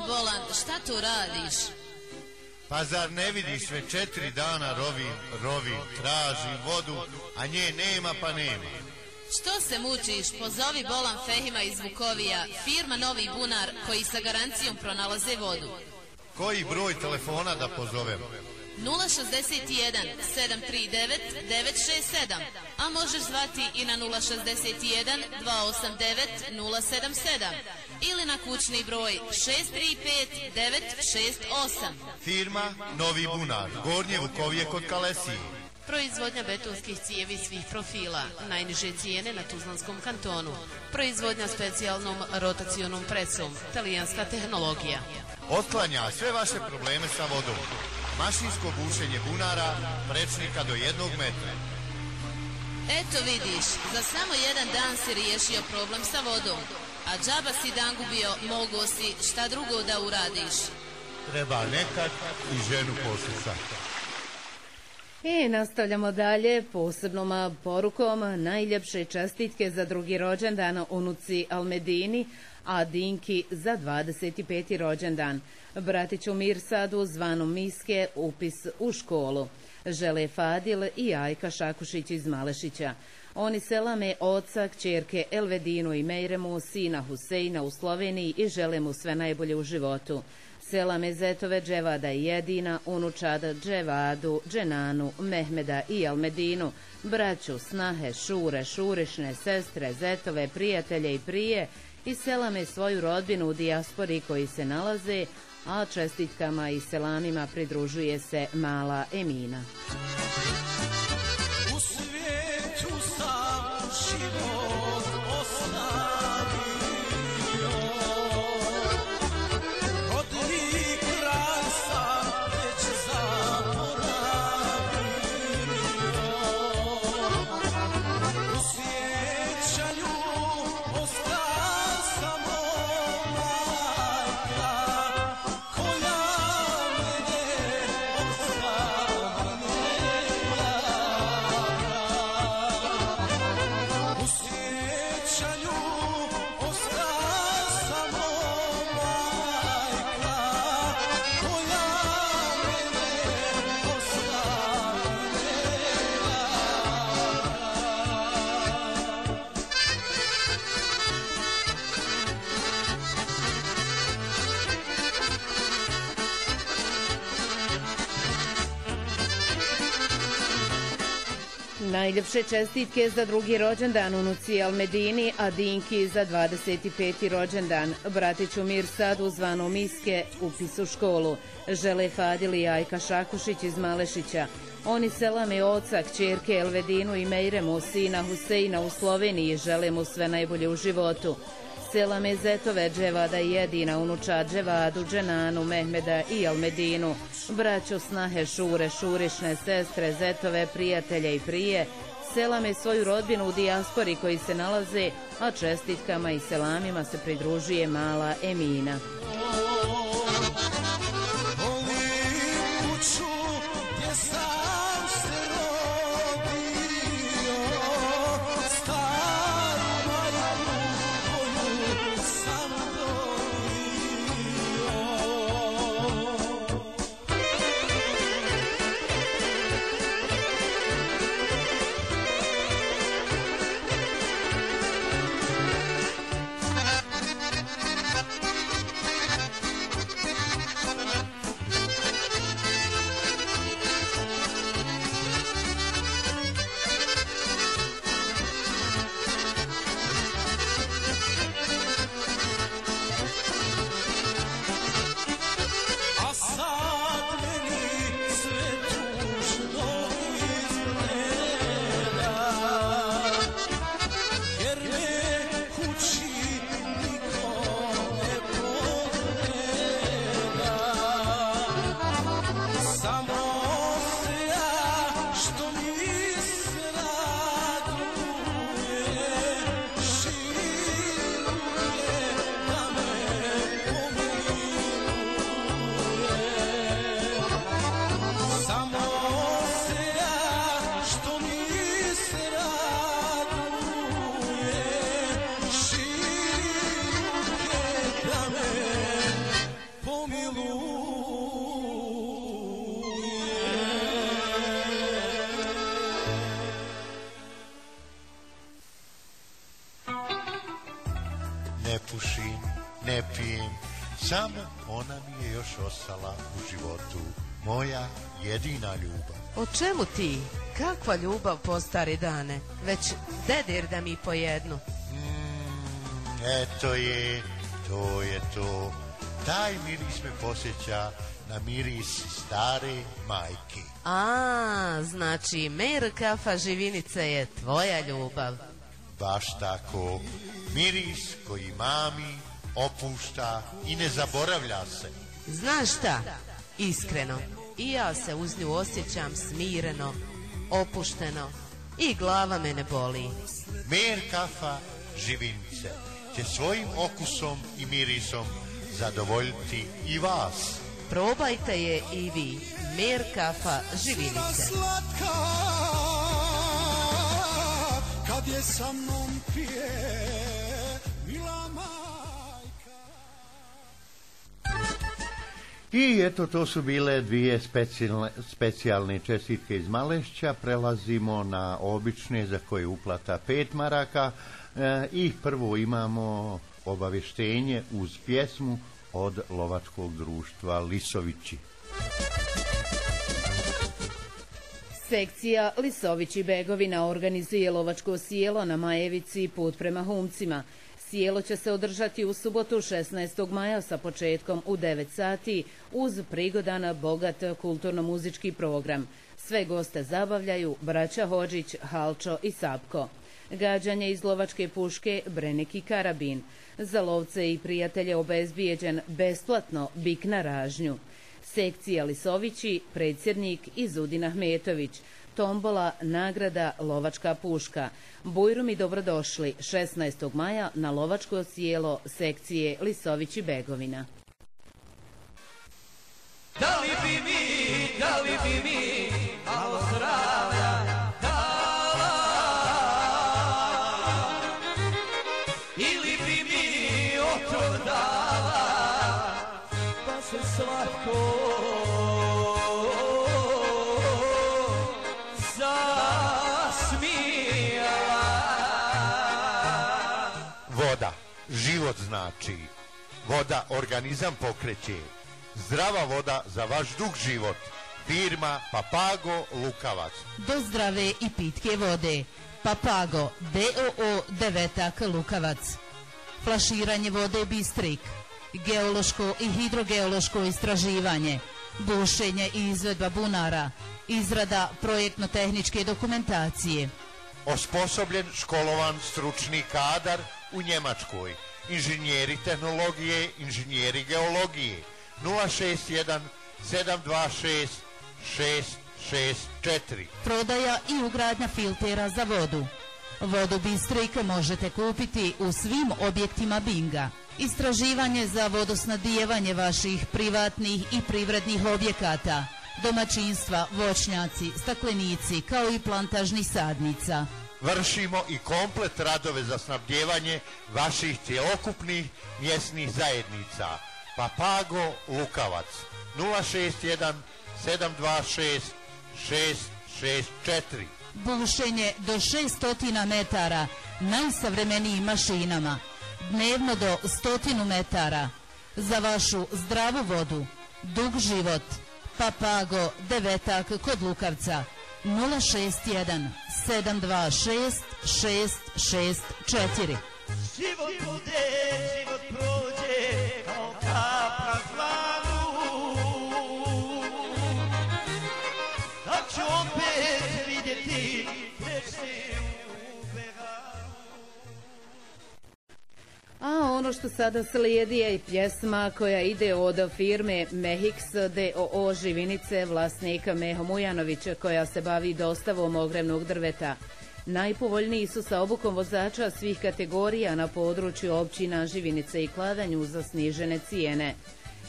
Bolan, šta tu radiš? Pa zar ne vidiš, sve 4 dana rovim, tražim vodu, a nje nema pa nema. Što se mučiš? Pozovi Bolan Fehima iz Vukovija, firma Novi Bunar, koji sa garancijom pronalaze vodu. Koji broj telefona da pozovem? 061 739 967, a možeš zvati i na 061 289 077. ili na kućni broj 635-968. Firma Novi Bunar, Gornje Vukovije kod Kalesi. Proizvodnja betonskih cijevi svih profila, najniže cijene na Tuzlanskom kantonu. Proizvodnja specijalnom rotacionom presom, talijanska tehnologija. Otklanja sve vaše probleme sa vodom. Mašinsko bušenje bunara, prečnika do 1 metra. Eto vidiš, za samo jedan dan si riješio problem sa vodom. A džaba si dan gubio, mogo si šta drugo da uradiš. Treba nekad i ženu poslušati. I nastavljamo dalje posebnom porukom najljepše čestitke za drugi rođendan unuci Almedini, a Dinki za 25. rođendan. Bratiću Mirsadu, zvanu Miske, upis u školu. Žele Fadil i Ajka Šakušić iz Malešića. Oni se lame oca, kćerke Elvedinu i Mejremu, sina Huseina u Sloveniji i žele mu sve najbolje u životu. Sela Mezetove, Dževada i Jedina, unučada Dževadu, Dženanu, Mehmeda i Almedinu, braću, snahe, šure, šurišne, sestre, zetove, prijatelje i prije i selame svoju rodbinu u dijaspori koji se nalaze, a čestitkama i selamima pridružuje se mala Emina. Najljepše čestitke za drugi rođendan unuci Almedini, a Dinki za 25. rođendan. Bratiću Mirsadu, zvanu Miske, upis u školu. Žele Fadil i Ajka Šakušić iz Malešića. Oni selame oca, kćerke Elvedinu i Mejremu, sina Huseina u Sloveniji, žele mu sve najbolje u životu. Selame zetove Dževada i Jedina, unuča Dževadu, Dženanu, Mehmeda i Almedinu, braću, snahe, šure, šurišne, sestre, zetove, prijatelje i prije, selame svoju rodbinu u dijaspori koji se nalaze, a čestitkama i selamima se pridružuje mala Emina. O čemu ti? Kakva ljubav po stare dane? Već dedir da mi po jednu. Eto je, to je to. Taj miris me posjeća na miris stare majke. A, znači Mer kafa Živinice je tvoja ljubav. Baš tako. Miris koji mami, opušta i ne zaboravlja se. Znaš šta? Iskreno. I ja se uz nju osjećam smireno, opušteno i glava me ne boli. Mer kafa Živinice će svojim okusom i mirisom zadovoljiti i vas. Probajte je i vi. Mer kafa Živinice. Kad je sa mnom pije, mila maj. I eto, to su bile dvije specijalne čestitke iz Malešća. Prelazimo na obične za koje uplata 5 maraka. I prvo imamo obavještenje uz pjesmu od lovačkog društva Lisovići. Sekcija Lisovići Begovina organizuje lovačko sjelo na Majevici put prema Humcima. Sjelo će se održati u subotu 16. maja sa početkom u 9 sati uz prigodan bogat kulturno-muzički program. Sve goste zabavljaju braća Hođić, Halčo i Sapko. Gađanje iz lovačke puške, brenik i karabin. Za lovce i prijatelje obezbijeđen besplatno bik na ražnju. Sekcija Lisovići, predsjednik Izudin Ahmetović. Tombola, nagrada, lovačka puška. Bujrum i dobrodošli 16. maja na lovačko sjelo sekcije Lisovići Begovina. Da li bi mi, alo sravna, dala, ili bi mi očodala, pa se slatko. Život znači. Voda organizam pokreće. Zdrava voda za vaš dug život. Firma Papago Lukavac. Do zdrave i pitke vode. Papago DOO Devetak Lukavac. Flaširanje vode Bistrik. Geološko i hidrogeološko istraživanje. Bušenje i izvedba bunara. Izrada projektno-tehničke dokumentacije. Osposobljen, školovan, stručni kadar u Njemačkoj. Inženjeri tehnologije, inženjeri geologije. 061 726 664. Prodaja i ugradnja filtera za vodu. Vodu Bistrik možete kupiti u svim objektima Binga. Istraživanje za vodosnadijevanje vaših privatnih i privrednih objekata, domaćinstva, voćnjaci, staklenici, kao i plantažnih sadnica. Vršimo i komplet radove za snabdjevanje vaših cjelokupnih mjesnih zajednica. Papago Lukavac. 061 726 664. Bušenje do 600 metara najsavremenijim mašinama. Dnevno do 100 metara. Za vašu zdravu vodu, dug život. Papago Devetak kod Lukavca. 061 726 664. Život bude, život prođe kao kap na dlanu, da ću opet vidjeti vešte u Behranu. A ono što sada slijedi je pjesma koja ide od firme Kemixovo d.o.o. Živinice, vlasnika Meho Mujanovića, koja se bavi dostavom ogrevnog drveta. Najpovoljniji su sa obukom vozača svih kategorija na području općina Živinice i Kladanju za snižene cijene.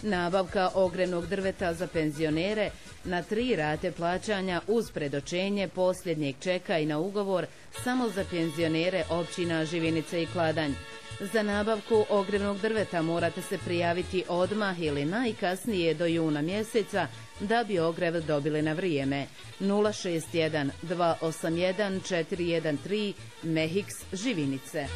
Nabavka ogrevnog drveta za penzionere na 3 rate plaćanja uz predočenje posljednjeg čeka i na ugovor samo za penzionere općina Živinice i Kladanj. Za nabavku ogrevnog drveta morate se prijaviti odmah ili najkasnije do juna mjeseca da bi ogrev dobili na vrijeme. 061 281 413 Kemix Živinice.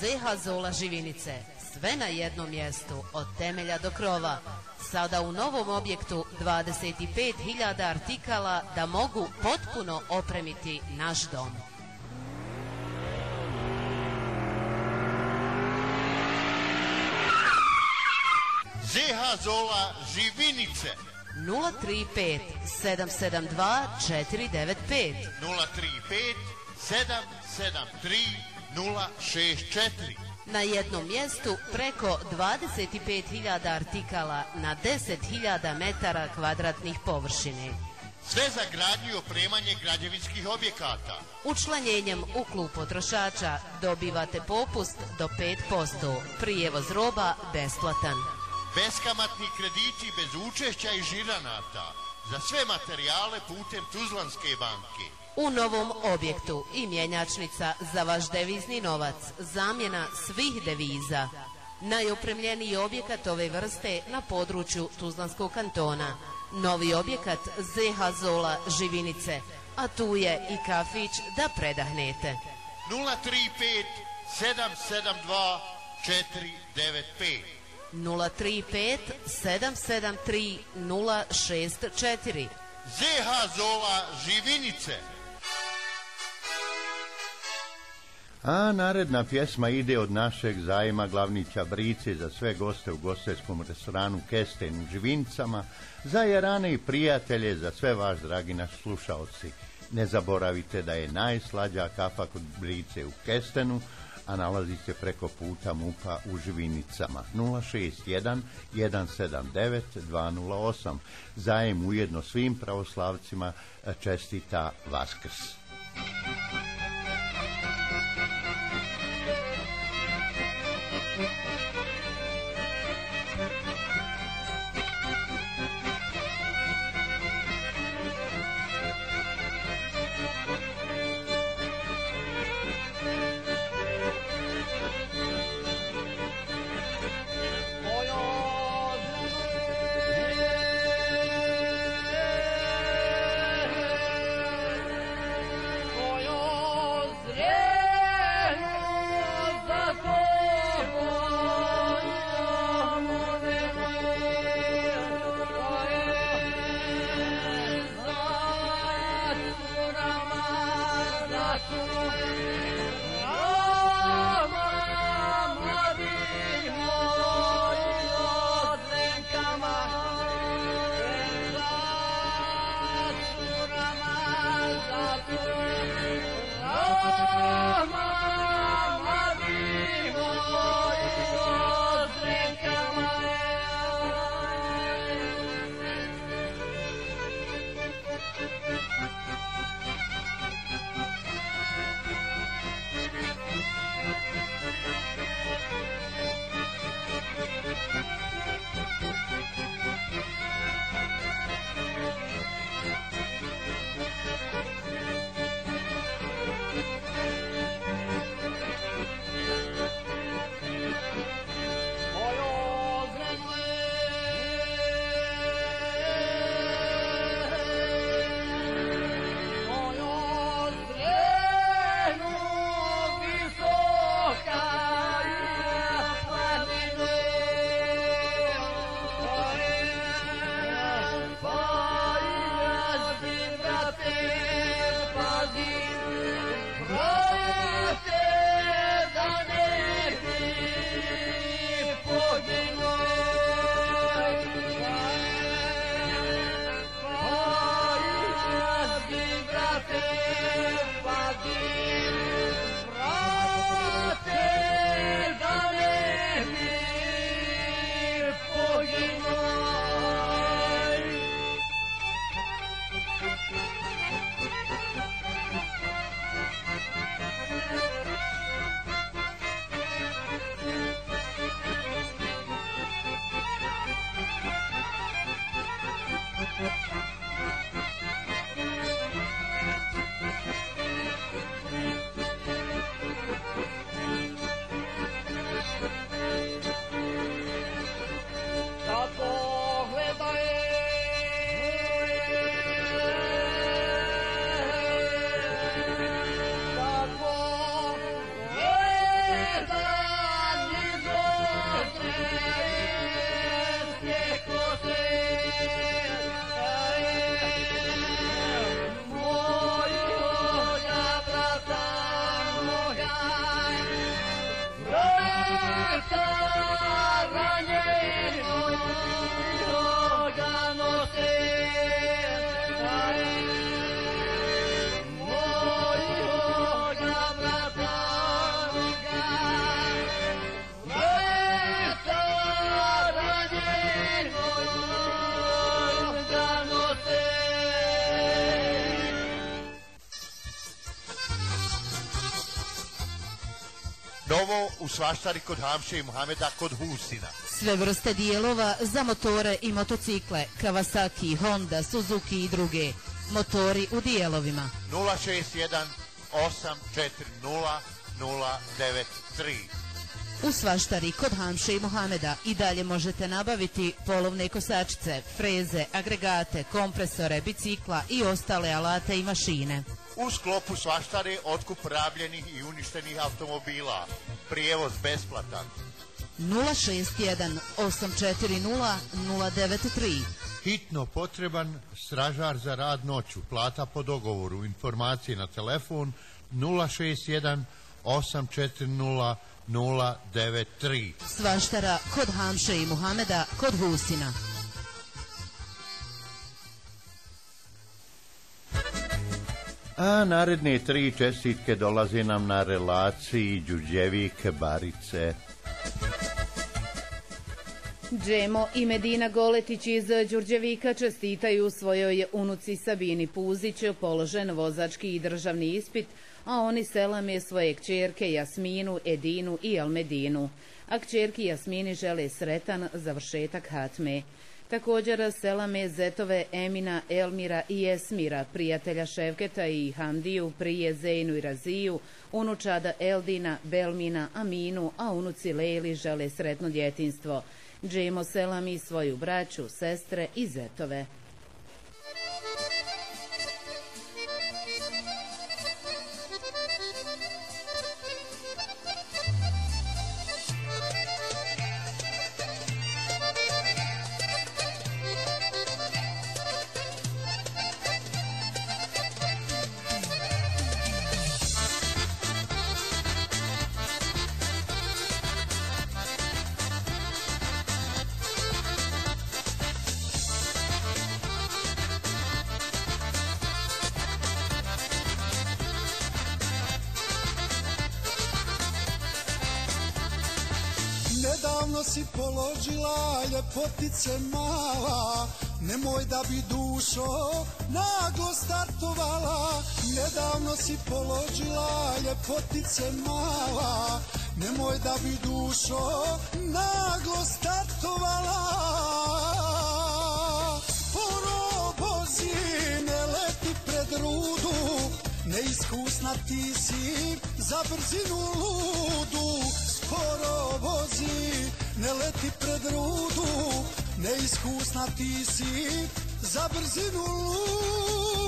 ZEH Zola Živinice. Sve na jednom mjestu, od temelja do krova. Sada u novom objektu 25.000 artikala da mogu potpuno opremiti naš dom. ZEH Zola Živinice. 035 772 495 035 773 064. Na jednom mjestu preko 25.000 artikala na 10.000 metara kvadratnih površine. Sve za gradnju i opremanje građevinskih objekata. Učlanjenjem u klub potrošača dobivate popust do 5%. Prijevoz roba besplatan. Beskamatni krediti bez učešća i žiranata. Za sve materijale putem Tuzlanske banke. U novom objektu i mjenjačnica za vaš devizni novac, zamjena svih deviza. Najopremljeniji objekat ove vrste na području Tuzlanskog kantona. Novi objekat ZEH Zola Živinice, a tu je i kafić da predahnete. 035 772 495 035 773 064 ZEH Zola Živinice. A naredna pjesma ide od našeg zajma Glavnića Brice za sve goste u gostevskom restoranu Kesten u Živinicama, za jarane i prijatelje, za sve vaš dragi naš slušaoci. Ne zaboravite da je najslađa kafa kod Brice u Kestenu, a nalazi se preko puta MUP-a u Živinicama. 061 179 208. Zajam ujedno svim pravoslavcima čestita Vaskrs. Novo u Svaštari kod Hamše i Muhameda kod Husina. Sve vrste dijelova za motore i motocikle, Kawasaki, Honda, Suzuki i druge. Motori u dijelovima. 061 840 093. U Svaštari kod Hamše i Muhameda i dalje možete nabaviti polovne kosačice, freze, agregate, kompresore, bicikla i ostale alate i mašine. U sklopu Svaštare otkup rabljenih i uništenih automobila. Prijevoz besplatan. 061 840 093. Hitno potreban stražar za rad noću. Plata po dogovoru. Informacije na telefon 061 840 093. Svaštara kod Hamše i Muhameda kod Husina. A naredne tri čestitke dolaze nam na relaciji Đurđevik-Barice. Džemo i Medina Goletić iz Đurđevika čestitaju svojoj unuci Sabini Puzić položen vozački i državni ispit, a oni selame svoje kćerke Jasminu, Edinu i Almedinu. A kćerki Jasmini žele sretan završetak hatme. Također selame zetove Emina, Elmira i Esmira, prijatelja Ševketa i Hamdiju, prije Zejnu i Raziju, unučada Eldina, Belmina, Aminu, a unuci Leli žele sretno djetinstvo. Džemo selami svoju braću, sestre i zetove. Ljepotice mala, nemoj da bi dušo naglo startovala. Nedavno si položila, ljepotice mala, nemoj da bi dušo naglo startovala. Porobozi, ne leti pred rudu, neiskusna ti si za brzinu ludu. Sporo vozi, ne leti pred rudu, neiskusna ti si za brzinu ludu.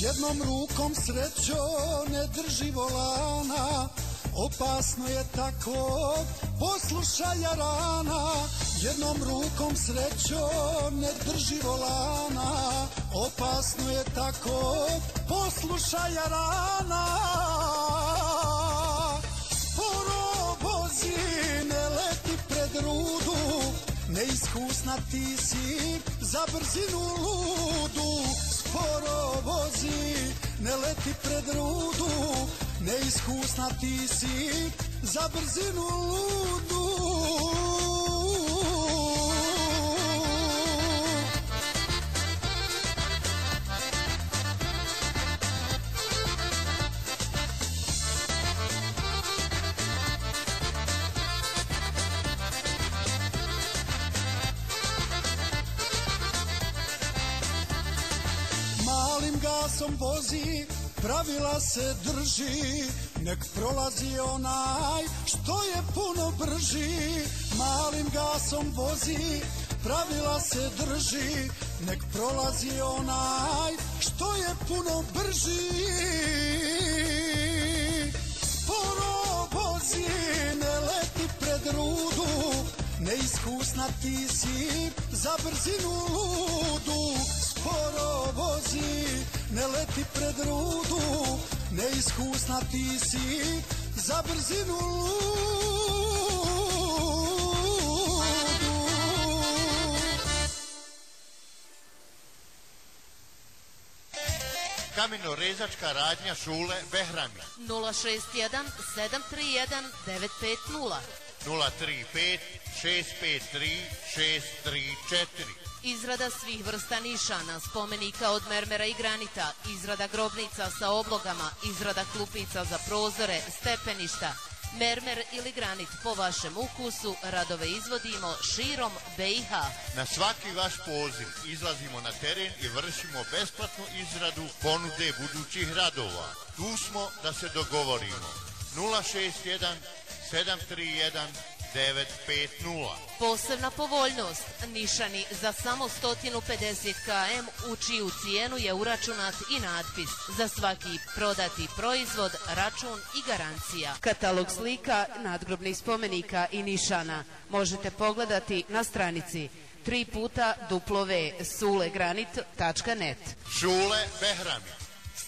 Jednom rukom srećo ne drži volana, opasno je tako, poslušaj jarana. Jednom rukom srećo ne drži volana, opasno je tako, poslušaj jarana. Sporo vozi, ne leti pred rudu, neiskusna ti si za brzinu ludu. Sporo vozi, ne leti pred rudu, neiskusna ti si za brzinu ludu. Svojim gasom vozi, pravila se drži, nek prolazi onaj što je puno brži. Malim gasom vozi, pravila se drži, nek prolazi onaj što je puno brži. Sporo vozi, ne leti pred rudu, neiskusna ti si za brzinu ludu. Sporo vozi, ne leti pred rudu, neiskusna ti si za brzinu ludu. Kamenorezačka radnja Šule Behrami. 061 731 950 035 653 634. Izrada svih vrsta nišana, spomenika od mermera i granita, izrada grobnica sa oblogama, izrada klupica za prozore, stepeništa. Mermer ili granit po vašem ukusu, radove izvodimo širom BiH. Na svaki vaš poziv izlazimo na teren i vršimo besplatnu izradu ponude budućih radova. Tu smo da se dogovorimo. 061 731 950. Posebna povoljnost, nišani za samo 150 km, u čiju cijenu je uračunat i natpis. Za svaki prodati proizvod, račun i garancija. Katalog slika, nadgrobnih spomenika i nišana možete pogledati na stranici www.sulegranit.net. Šule Behrami.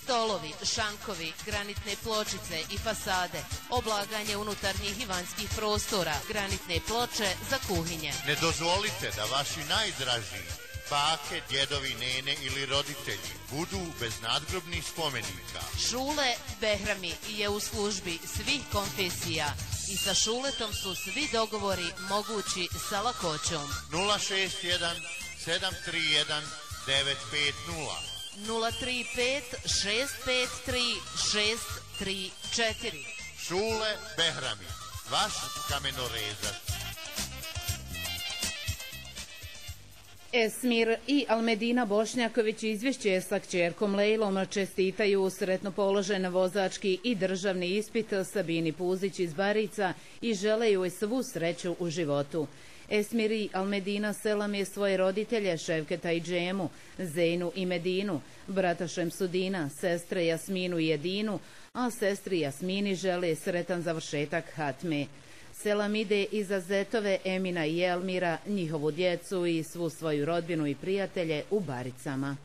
Stolovi, šankovi, granitne pločice i fasade, oblaganje unutarnjih i vanjskih prostora, granitne ploče za kuhinje. Ne dozvolite da vaši najdražiji, bake, djedovi, nene ili roditelji, budu bez nadgrobnih spomenika. Šule Behrami je u službi svih konfesija i sa Šuletom su svi dogovori mogući sa lakoćom. 061 731 950 035 653 634. Šule Behrami, vaš kamenorezac. Esmir i Almedina Bošnjaković izvješće sa kćerkom Lejlom čestitaju sretno položen vozački i državni ispit Sabini Puzić iz Barica i žele joj svu sreću u životu. Esmir i Almedina selam je svoje roditelje Ševketa i Džemu, Zejnu i Medinu, brata Šemsudina, sestre Jasminu i Jedinu, a sestri Jasmini žele sretan završetak hatme. Selam ide i za zetove Emina i Elmira, njihovu djecu i svu svoju rodbinu i prijatelje u Baricama.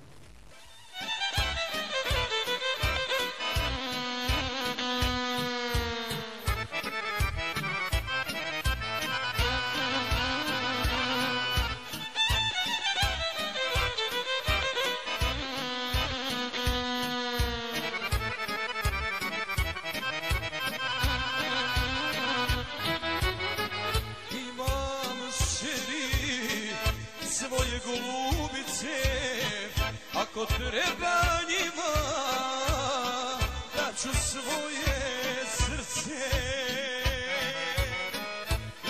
Ako treba njima, daću svoje srce.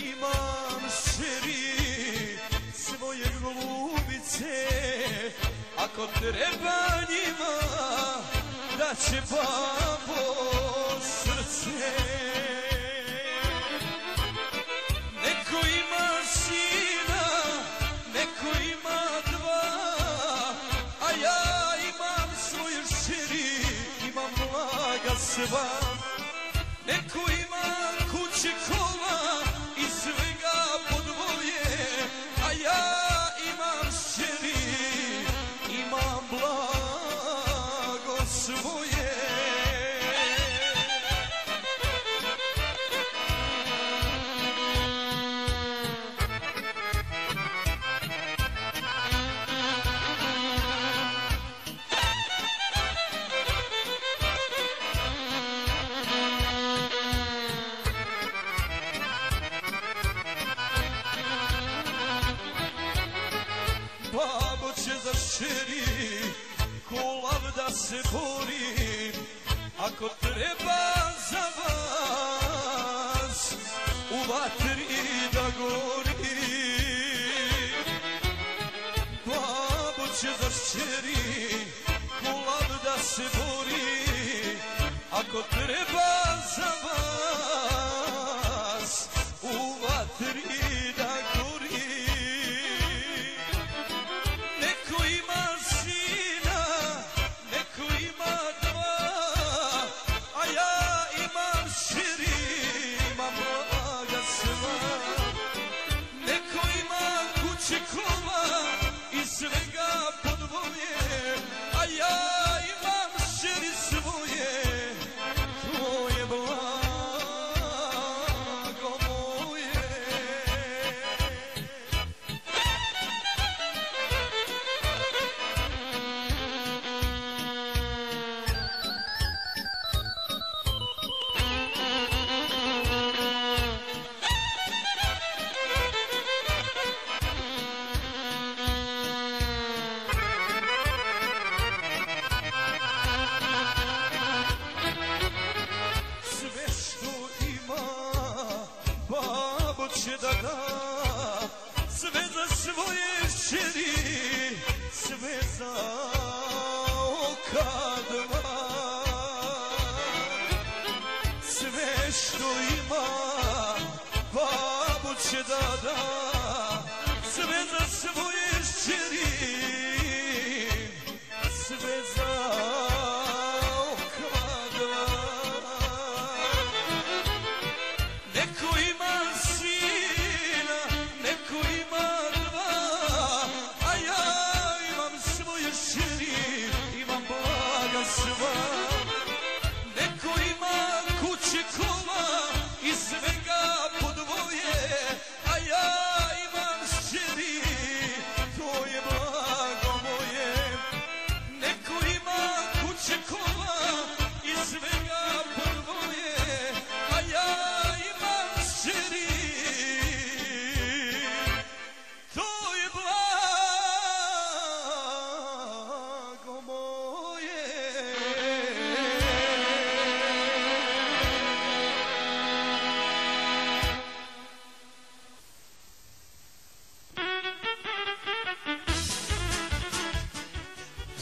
Imam šeri svoje golubice, ako treba njima, daće babo srce. Neko ima sina, neko ima dva, ja imam svoju širi, imam blaga sva. Neko ima kuće kola i svega po dvoje, a ja imam širi, imam blago svoje. Kolav da se borim, ako treba za vas u vatri da gorim. Babo će zašćeri, kolav ako treba za vas u vatri da gori. Neko ima sina, neko ima dva, a ja imam širi, imam moga sva. Neko ima kuće kova i svega podvolje, a ja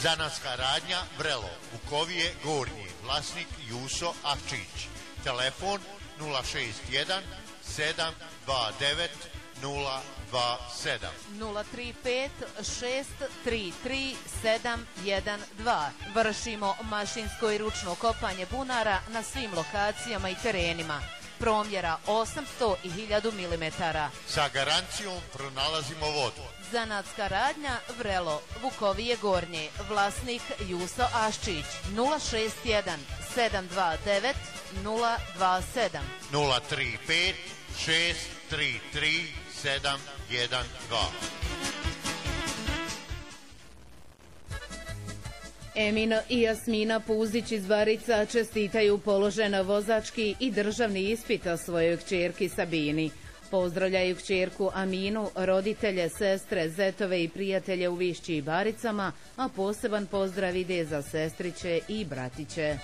Zanatska radnja Vrelo, Vukovije, Gornje, vlasnik Juso Aščić, telefon 061 729 027 035 633 712. Vršimo mašinsko i ručno kopanje bunara na svim lokacijama i terenima. Promjera 800 i 1000 mm. Sa garancijom pronalazimo vodu. Zanatska radnja Vrelo, Vukovije Gornje, vlasnik Juso Aščić, 061 729 027 035 633 712. Emin i Jasmina Puzić iz Barica čestitaju položena vozački i državni ispit o svojoj kćerki Sabini. Pozdravljaju kćerku Aminu, roditelje, sestre, zetove i prijatelje u Višći i Baricama, a poseban pozdrav ide za sestriće i bratiće.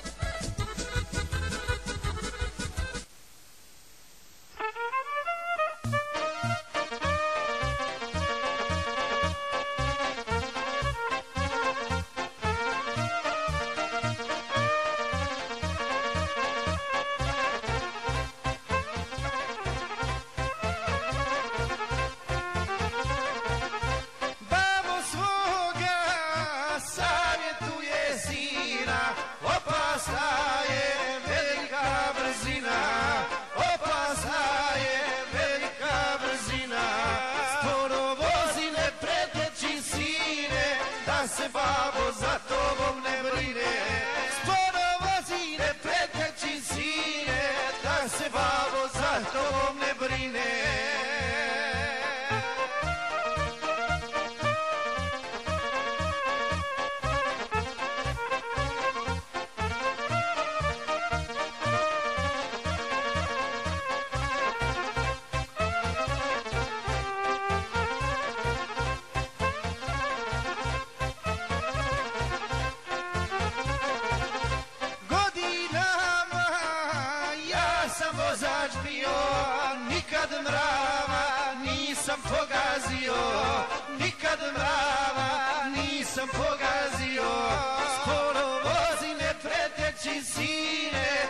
Sporo vozi, ne preteći sine,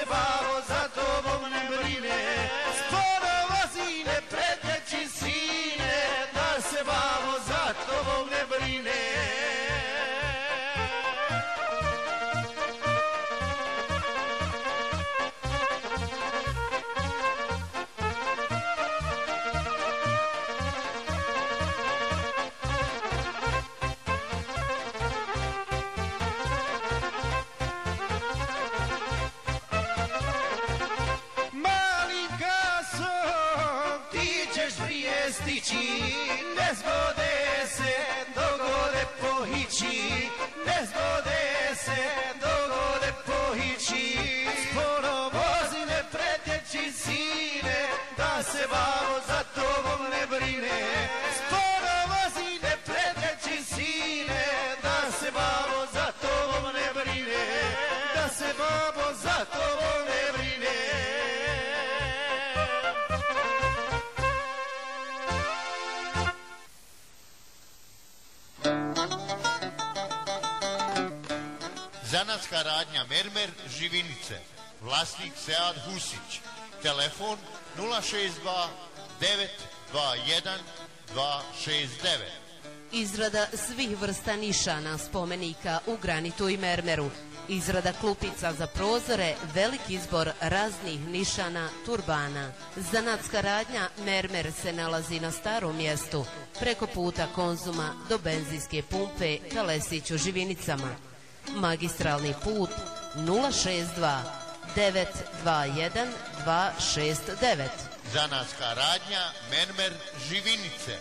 se bavo za tobom ne brine, sporo vozi ne preteći sine, da se bavo za tobom ne brine. Ne zgode se dogode pohići, ne zgode se dogode pohići, sporo vozi ne preteći sine, da se bavo za tobom ne brine, sporo vozi ne preteći sine, da se bavo za tobom ne brine, da se bavo za tobom ne brine. Zanatska radnja Mermer Živinice, vlasnik Sead Husić, telefon 062 921 269. Izrada svih vrsta nišana, spomenika u granitu i mermeru, izrada klupica za prozore, veliki izbor raznih nišana, turbana. Zanatska radnja Mermer se nalazi na starom mjestu, preko puta Konzuma do benzinske pumpe Kalesić u Živinicama. Magistralni put 062 921 269. Zanatska radnja Mermer Živinice.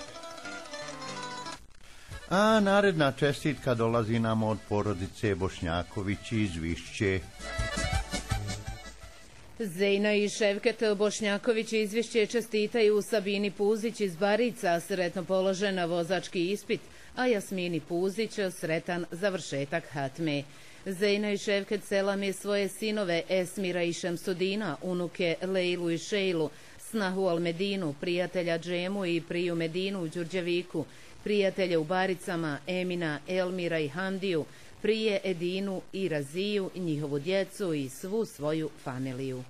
A naredna čestitka dolazi nam od porodice Bošnjaković iz Višće. Zejna i Ševket Bošnjaković izvješće čestitaju Sabini Puzić iz Barica, sretno položena vozački ispit, a Jasmini Puzić sretan završetak hatme. Zejna i Ševket selam je svoje sinove Esmira i Šemsudina, unuke Lejlu i Šejlu, snahu Almedinu, prijatelja Džemu i Priju Medinu u Đurđeviku, prijatelje u Baricama Emina, Elmira i Hamdiju, Prije, Edinu i Raziju, njihovu djecu i svu svoju familiju.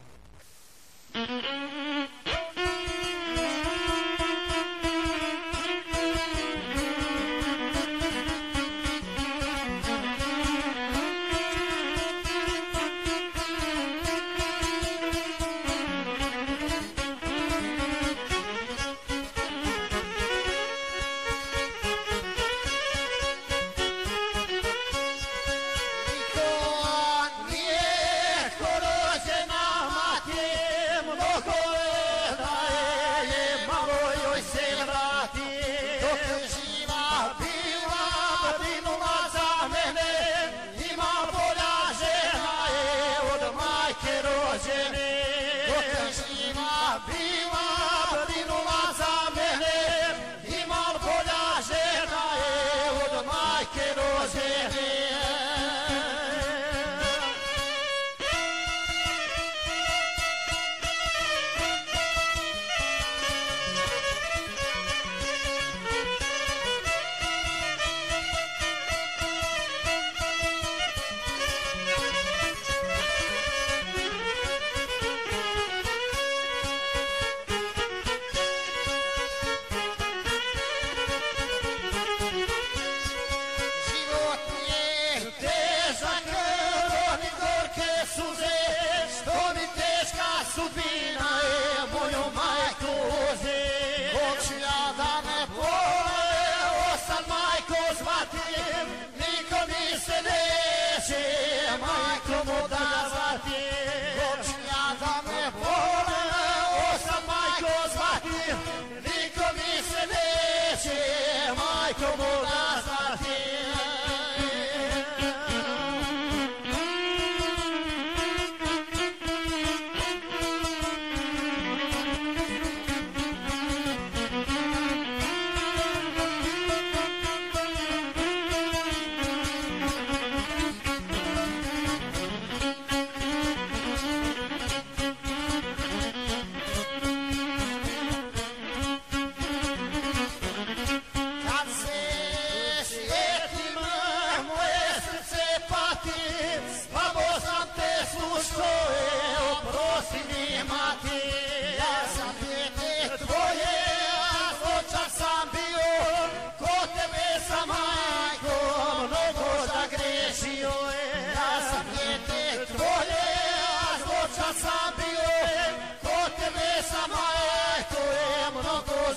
That's it.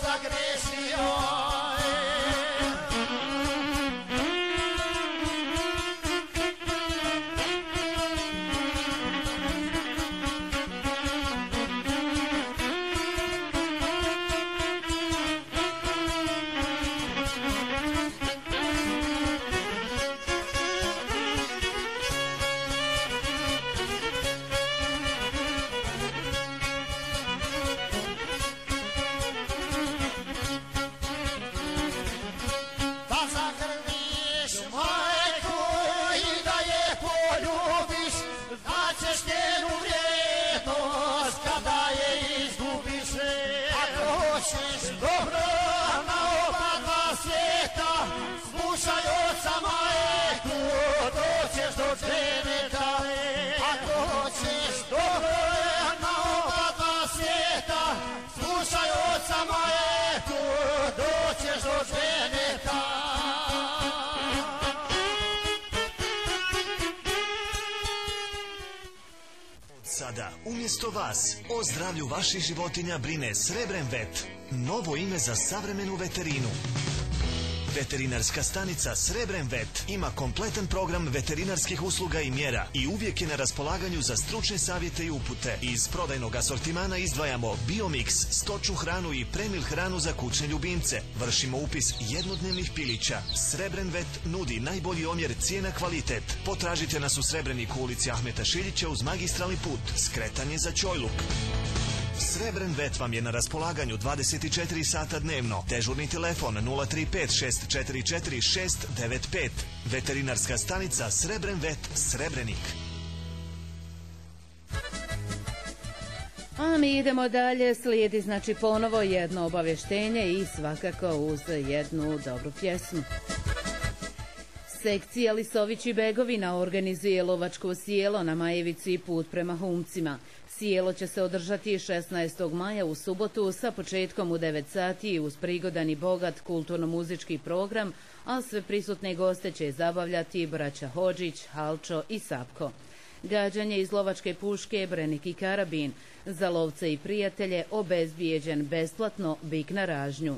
zagrešio Sada, umjesto vas, o zdravlju vaših životinja brine Srebren Vet, novo ime za savremenu veterinu. Veterinarska stanica Srebren Vet ima kompletan program veterinarskih usluga i mjera i uvijek je na raspolaganju za stručne savjete i upute. Iz prodajnog asortimana izdvajamo Biomix, stočnu hranu i premil hranu za kućne ljubimce. Vršimo upis jednodnevnih pilića. Srebren Vet nudi najbolji omjer cijena-kvalitet. Potražite nas u Srebreniku, ulici Ahmeta Šiljića uz magistralni put. Skretanje za Ćojluk. Srebren Vet vam je na raspolaganju 24 sata dnevno. Dežurni telefon 035 644 695. Veterinarska stanica Srebren Vet, Srebrenik. A mi idemo dalje, slijedi znači ponovo jedno obavještenje i svakako uz jednu dobru pjesmu. Sekcija Lisovići Begovina organizuje lovačko sjelo na Majevici i put prema Humcima. Sjelo će se održati 16. maja u subotu sa početkom u 9 sati uz prigodan i bogat kulturno-muzički program, a sve prisutne goste će zabavljati braća Hođić, Halčo i Sapko. Gađanje iz lovačke puške, brenik i karabin. Za lovce i prijatelje obezbijeđen besplatno bik na ražnju.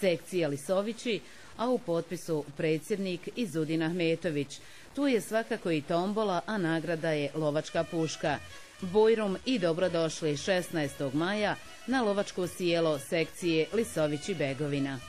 Sekcija Lisovići, a u potpisu predsjednik Izudin Ahmetović. Tu je svakako i tombola, a nagrada je lovačka puška. Bujrum i dobrodošli 16. maja na lovačko sjelo sekcije Lisovići Begovina.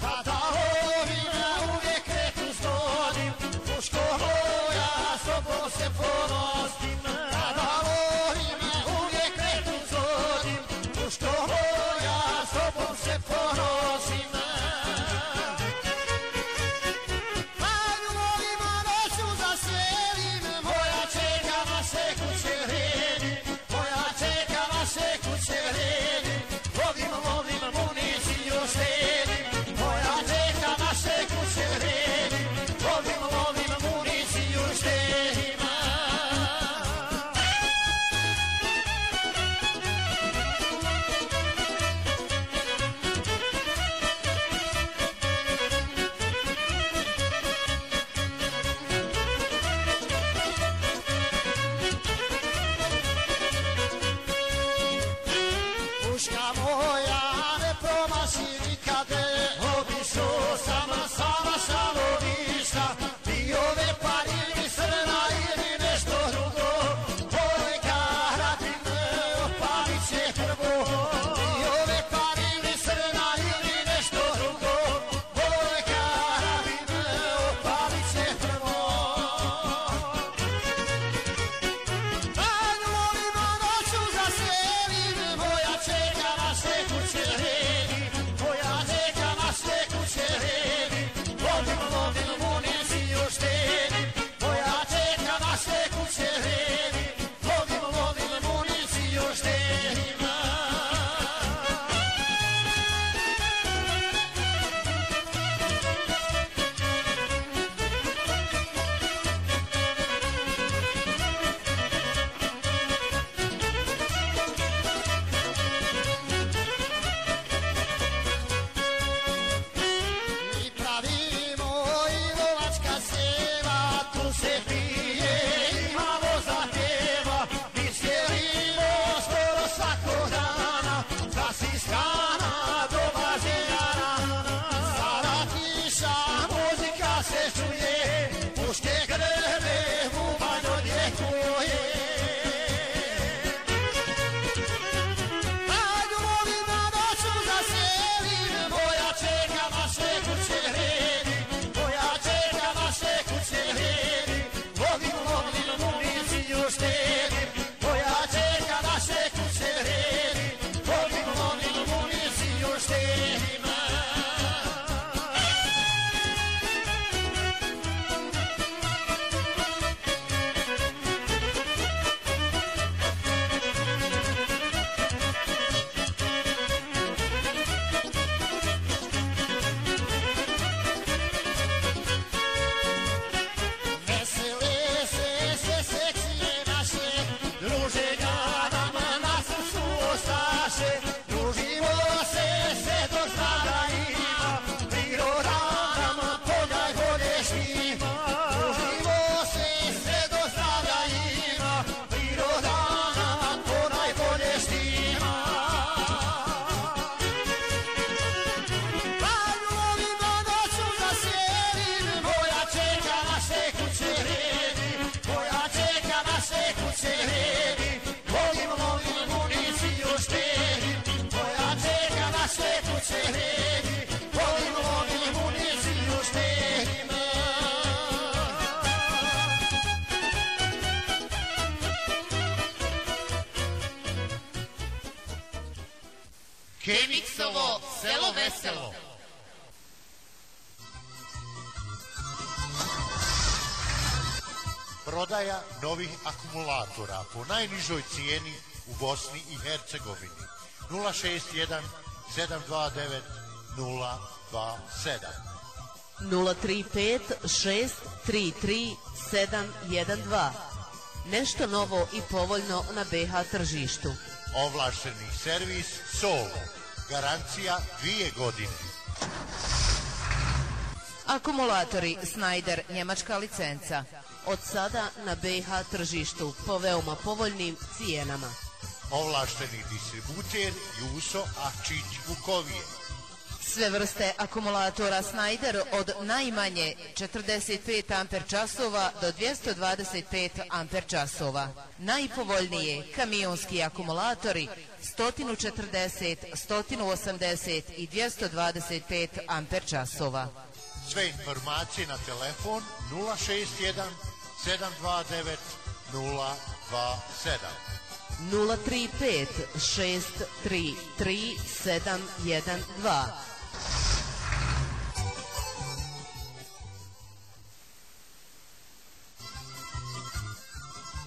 Kada volim Kemixovo selo veselo. Prodaja novih akumulatora po najnižoj cijeni u Bosni i Hercegovini. 061 729 027 035 633 712. Nešto novo i povoljno na BH tržištu. Ovlašteni servis Solo. Garancija 2 godine. Akumulatori Snyder, njemačka licenca. Od sada na BH tržištu po veoma povoljnim cijenama. Ovlašteni distributer Juso Aščić, Vukovije. Sve vrste akumulatora Snyder od najmanje 45 amper časova do 225 amper časova. Najpovoljnije kamionski akumulatori 140, 180 i 225 amper časova. Sve informacije na telefon 061 729 027. 035 633 712.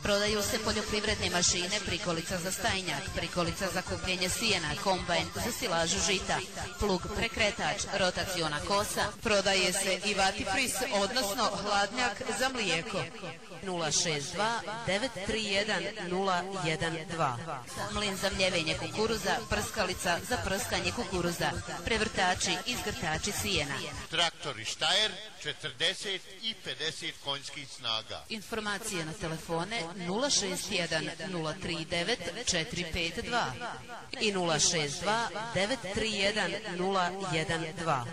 Prodaju se poljoprivredne mašine, prikolica za stajnjak, prikolica za kupljenje sijena, kombajn za silažu žita, plug prekretač, rotaciona kosa. Prodaje se i vatifris, odnosno hladnjak za mlijeko. 062 931 012. Mlin za mljevenje kukuruza, prskalica za prskanje kukuruza, prevrtači, izgrtači sijena. Traktori Štajer 40 i 50 konjskih snaga. Informacije na telefone 061 039 452 i 062 931 012.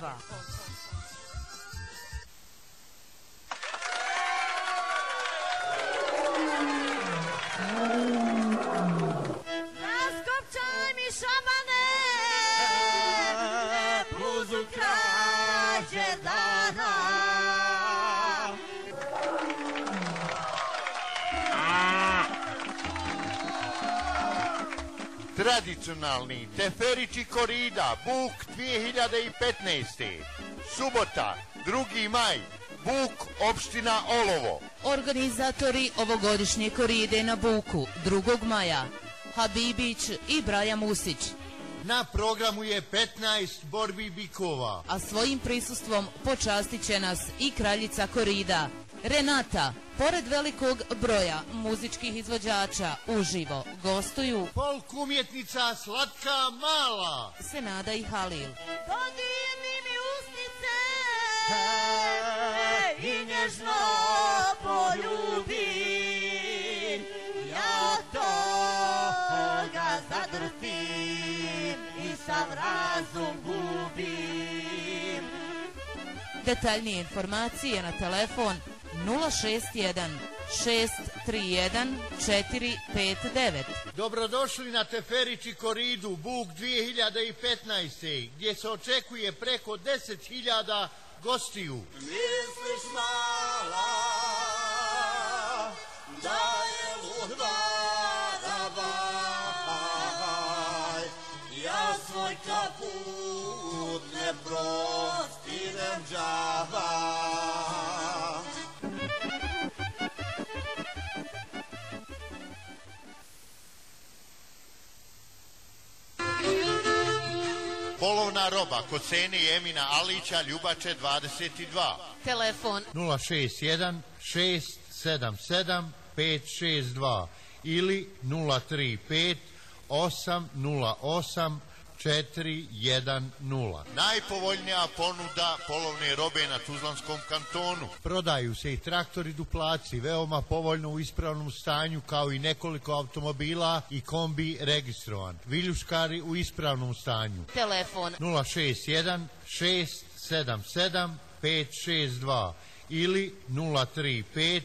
Raskopčaj mi šamane, bluzu krađe dana. Tradicionalni Teferić i Korida, Buk 2015. Subota, 2. maj, Buk, opština Olovo. Organizatori ovogodišnje Koride na Buku, 2. maja, Habibić i Braja Musić. Na programu je 15 borbi bikova. A svojim prisustvom počastit će nas i kraljica Korida, Renata. Pored velikog broja muzičkih izvođača uživo gostuju folk umjetnica Slatka Mala, Senada i Halil. Podini mi usnice i nježno poljubim, ja toga zadrtim i sam razum gubim. Detaljnije informacije na telefon 061 631 459. Dobrodošli na Teferić i Koridu Buk 2015. gdje se očekuje preko 10.000 gostiju. Misliš mala da je ludara vaj, ja svoj kaput ne prostinem džavaj. Polovna roba kod Sene Emina Alića, Ljubače 22. Telefon 061 677 562 ili 035 808 410. Najpovoljnija ponuda polovne robe na Tuzlanskom kantonu. Prodaju se i traktori duplaci, veoma povoljno u ispravnom stanju, kao i nekoliko automobila i kombi registrovan. Viljuškari u ispravnom stanju. Telefon 061 677 562 ili 035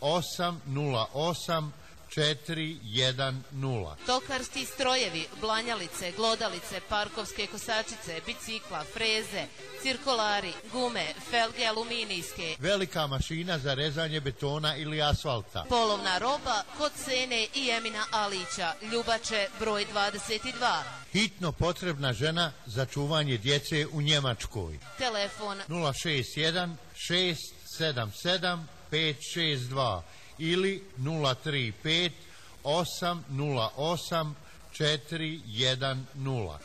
808 410. Tokarski strojevi, blanjalice, glodalice, parkovske kosačice, bicikla, freze, cirkulari, gume, felge aluminijske. Velika mašina za rezanje betona ili asfalta. Polovna roba kod Sene i Emina Alića, Ljubače, broj 22. Hitno potrebna žena za čuvanje djece u Njemačkoj. Telefon 061 677 562 ili 035 808 410.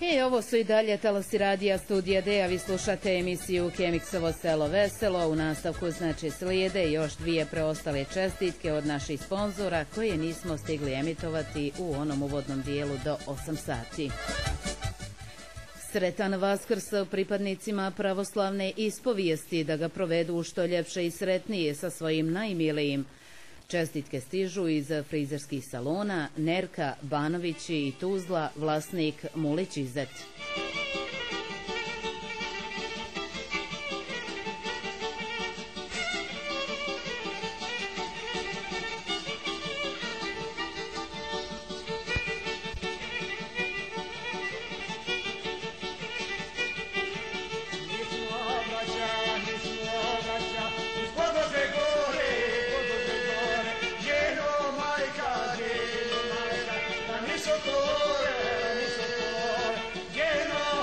I ovo su i dalje talasi radija Studija D, a vi slušate emisiju Kemixovo selo veselo. U nastavku znači slijede još dvije preostale čestitke od naših sponzora koje nismo stigli emitovati u onom uvodnom dijelu do 8 sati. Sretan Vaskrs pripadnicima pravoslavne ispovijesti, da ga provedu što ljepše i sretnije sa svojim najmilijim. Čestitke stižu iz frizerskih salona Nerka, Banovići i Tuzla, vlasnik Mulić Izet. Niso kore, niso kore, geno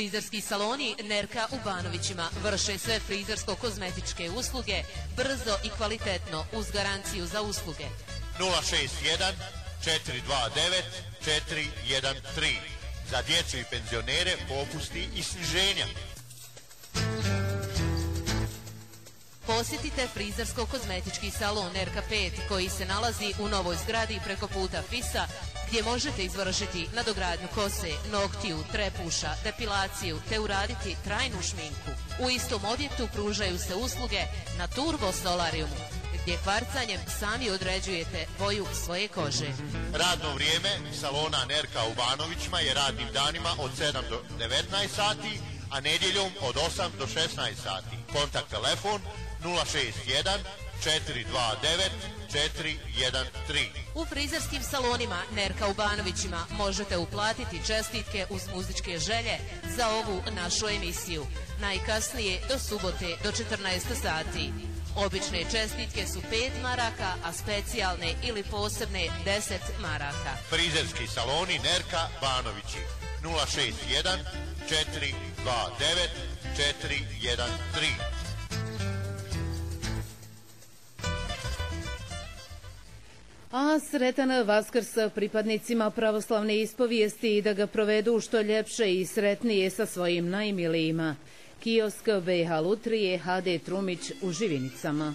Frizerski saloni Nerka u Banovićima vrše sve frizersko-kozmetičke usluge brzo i kvalitetno uz garanciju za usluge. 061 429 413 za djecu i penzionere, popusti i sniženja. Posjetite frizersko-kozmetički salon RK5 koji se nalazi u novoj zgradi preko puta FIS-a gdje možete izvršiti nadogradnju kose, noktiju, trepuša, depilaciju te uraditi trajnu šminku. U istom objektu pružaju se usluge na Turbo Solariumu gdje kvarcanjem sami određujete boju svoje kože. Radno vrijeme salona Nerka u Banovićima je radnim danima od 7 do 19 sati, a nedjeljom od 8 do 16 sati. Kontakt telefon 061 429 413. U frizerskim salonima Nerka u Banovićima možete uplatiti čestitke uz muzičke želje za ovu našu emisiju. Najkasnije do subote do 14 sati. Obične čestitke su 5 maraka, a specijalne ili posebne 10 maraka. Frizerski saloni Nerka Banovići 061 429 413. A sretan Vaskrs pripadnicima pravoslavne ispovijesti i da ga provedu što ljepše i sretnije sa svojim najmilijima. Kiosk BH Lutrije HD Trumić u Živinicama.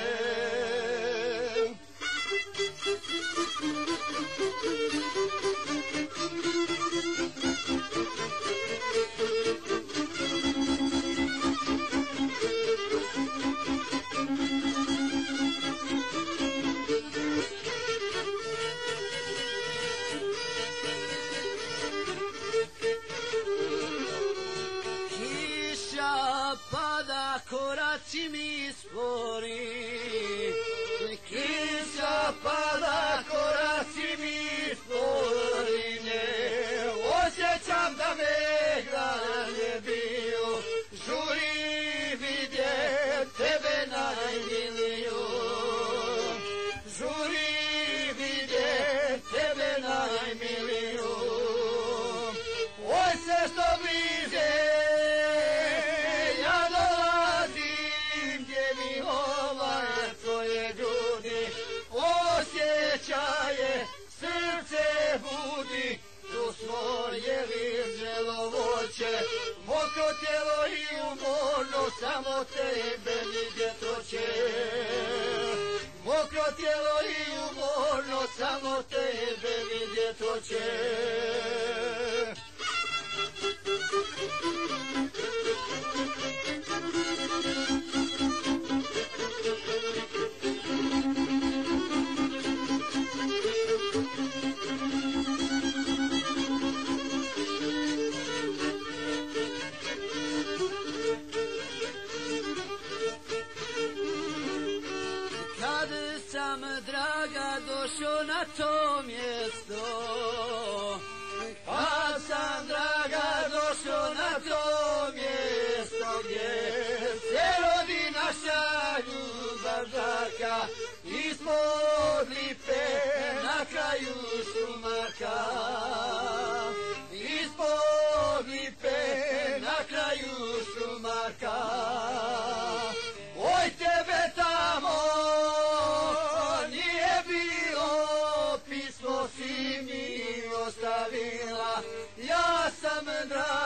Oj tebe ta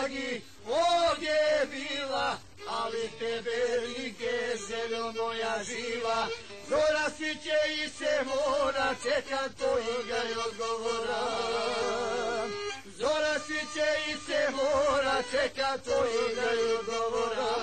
dragi, ovdje je bila, ali tebe nigdje zeljo moja žila. Zora sviće i se mora, čekam tvojega odgovora. Zora sviće i se mora, čekam tvojega odgovora.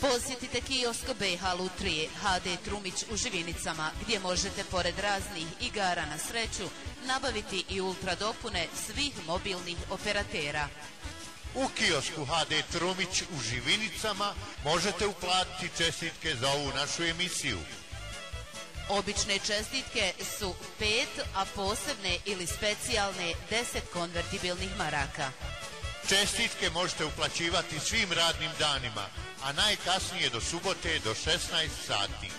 Posjetite kiosk BH Lutrije HD Trumić u Živinicama, gdje možete pored raznih igara na sreću nabaviti i ultradopune svih mobilnih operatera. U kiosku HD Trumić u Živinicama možete uplatiti čestitke za ovu našu emisiju. Obične čestitke su 5, a posebne ili specijalne 10 konvertibilnih maraka. Čestitke možete uplaćivati svim radnim danima, a najkasnije do subote do 16 sati.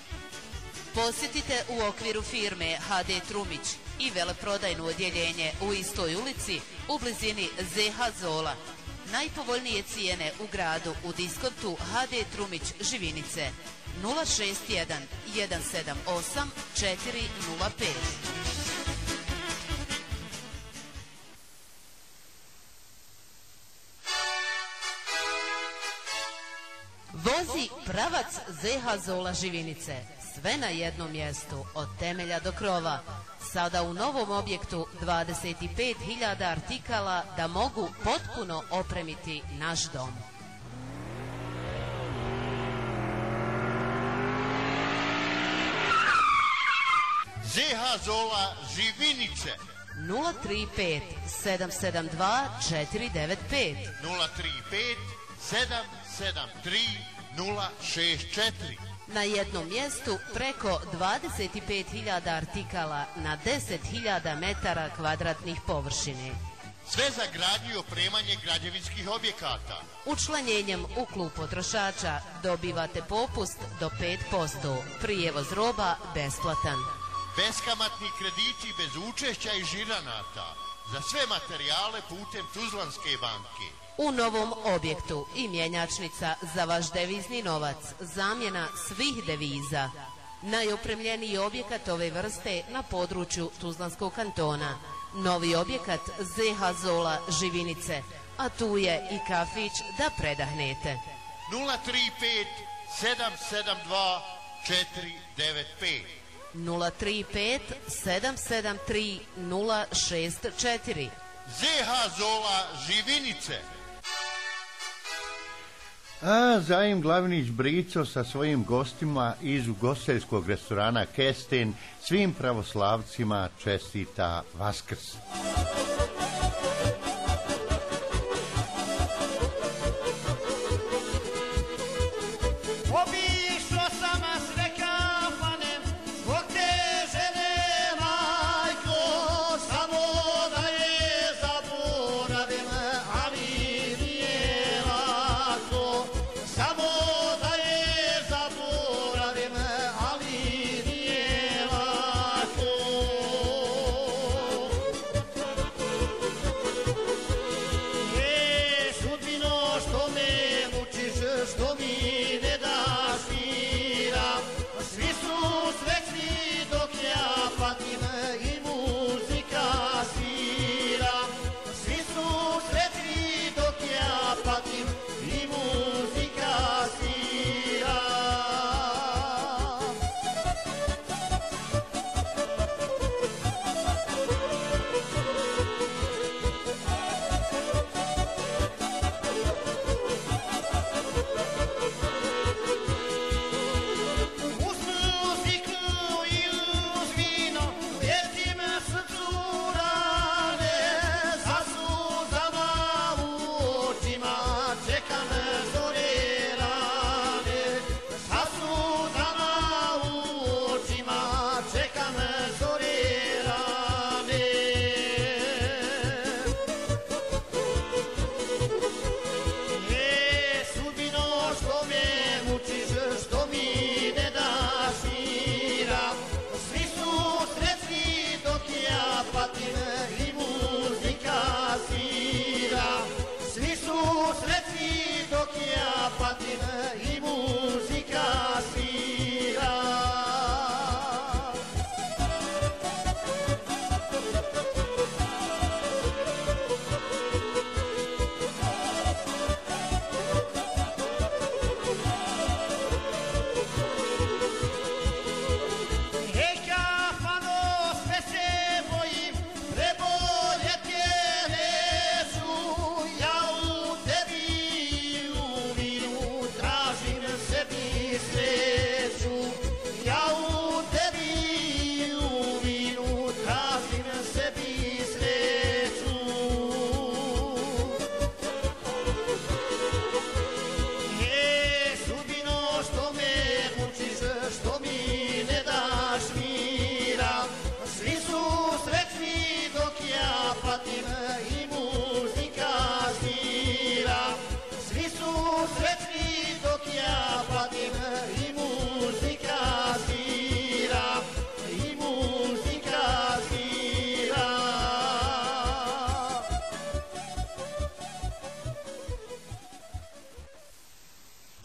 Posjetite u okviru firme HD Trumić i veleprodajno odjeljenje u istoj ulici u blizini ZEH Zola. Najpovoljnije cijene u gradu u diskontu HD Trumić Živinice 061 178 405. Vozi pravac ZEH Zola Živinice, sve na jednom mjestu, od temelja do krova. Sada u novom objektu 25.000 artikala da mogu potpuno opremiti naš dom. ZEH Zola Živinice 035 772 495 035 773 064. Na jednom mjestu preko 25.000 artikala na 10.000 metara kvadratnih površine. Sve za gradnju i opremanje građevinskih objekata. Učlanjenjem u klub potrošača dobivate popust do 5%. Prijevoz roba besplatan. Beskamatni krediti bez učešća i žiranata. Za sve materijale putem Tuzlanske banke. U novom objektu i mjenjačnica za vaš devizni novac, zamjena svih deviza. Najopremljeniji objekat ove vrste na području Tuzlanskog kantona. Novi objekat ZEH Zola Živinice, a tu je i kafić da predahnete. 035 772 495 035 773 064 ZEH Zola Živinice. A Zaim Glavnić Brico sa svojim gostima iz ugostiteljskog restorana Kesten svim pravoslavcima čestita Vaskrs.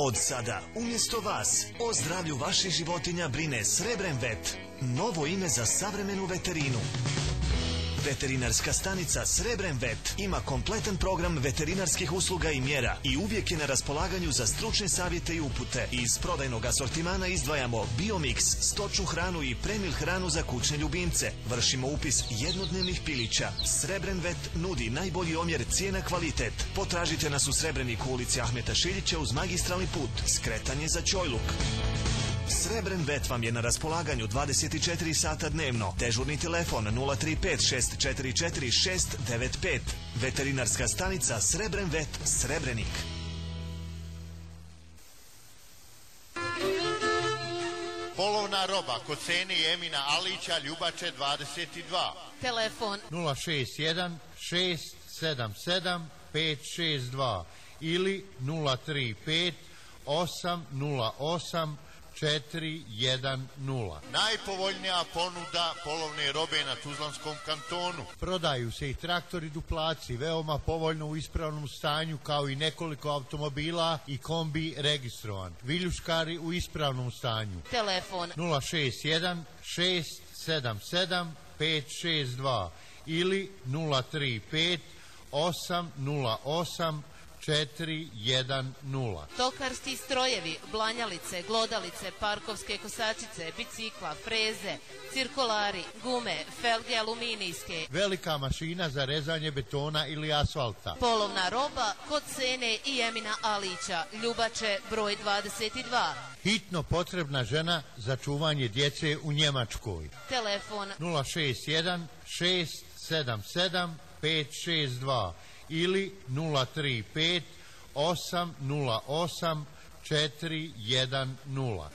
Od sada, umjesto vas, o zdravlju vaših životinja brine Srebren Vet, novo ime za savremenu veterinu. Veterinarska stanica Srebren Vet ima kompletan program veterinarskih usluga i mjera i uvijek je na raspolaganju za stručne savjete i upute. Iz prodajnog asortimana izdvajamo Biomix, stočnu hranu i premil hranu za kućne ljubimce. Vršimo upis jednodnevnih pilića. Srebren Vet nudi najbolji omjer cijena-kvalitet. Potražite nas u Srebreniku, ulici Ahmeta Šiljića uz magistralni put. Skretanje za Ćojluk. Srebren Vet vam je na raspolaganju 24 sata dnevno. Dežurni telefon 035 644 695. Veterinarska stanica Srebren Vet, Srebrenik. Polovna roba kod cene Emina Alića, Ljubače 22. Telefon 061 677 562 ili 035 808 410. Najpovoljnija ponuda polovne robe na Tuzlanskom kantonu. Prodaju se i traktori duplaci, veoma povoljno u ispravnom stanju, kao i nekoliko automobila i kombi registrovan. Viljuškari u ispravnom stanju. Telefon 061 677 562 ili 035 808 410. Tokarski strojevi, blanjalice, glodalice, parkovske kosačice, bicikla, freze, cirkulari, gume, felge aluminijske. Velika mašina za rezanje betona ili asfalta. Polovna roba kod Sene i Emina Alića, Ljubače, broj 22. Hitno potrebna žena za čuvanje djece u Njemačkoj. Telefon 061 677 562 ili 035 808 410.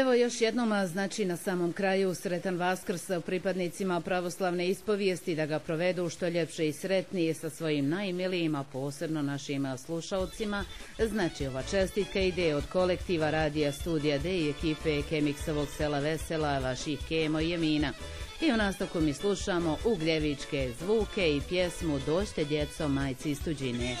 Evo još jednom, znači na samom kraju, sretan Vaskrs pripadnicima pravoslavne ispovijesti, da ga provedu što ljepše i sretnije sa svojim najmilijima, posebno našim slušalcima. Znači ova čestitka ide od kolektiva radija Studija D i ekipe Kemixovog sela vesela, vaših Kemo i Emina. I u nastavku mi slušamo ugljevičke zvuke i pjesmu Dođite djeco, majci iz tuđine.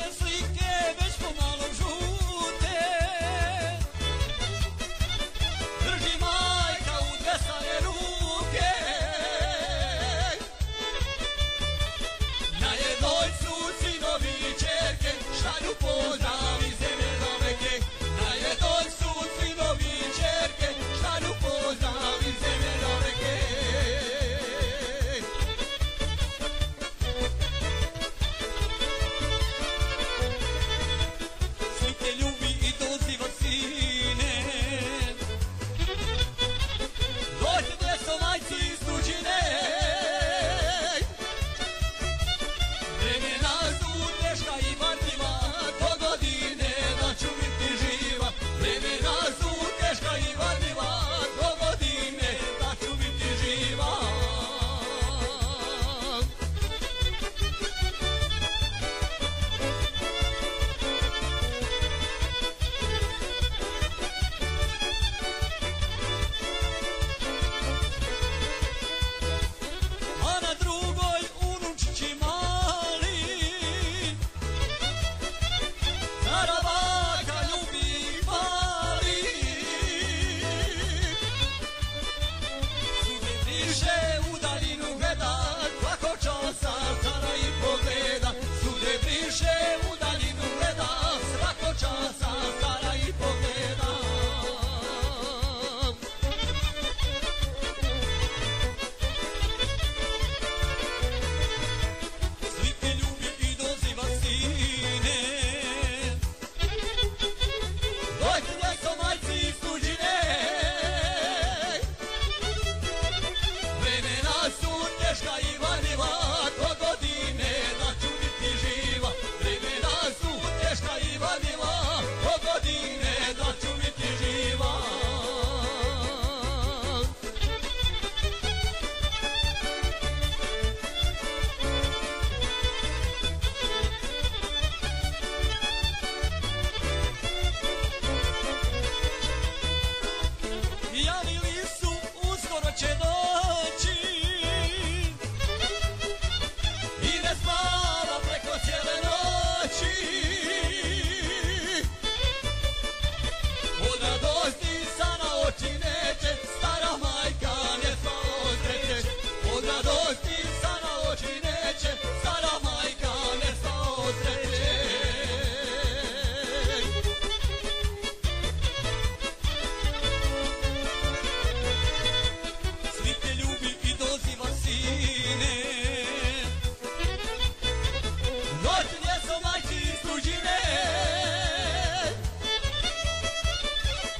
noćnje somaći iz tuđine.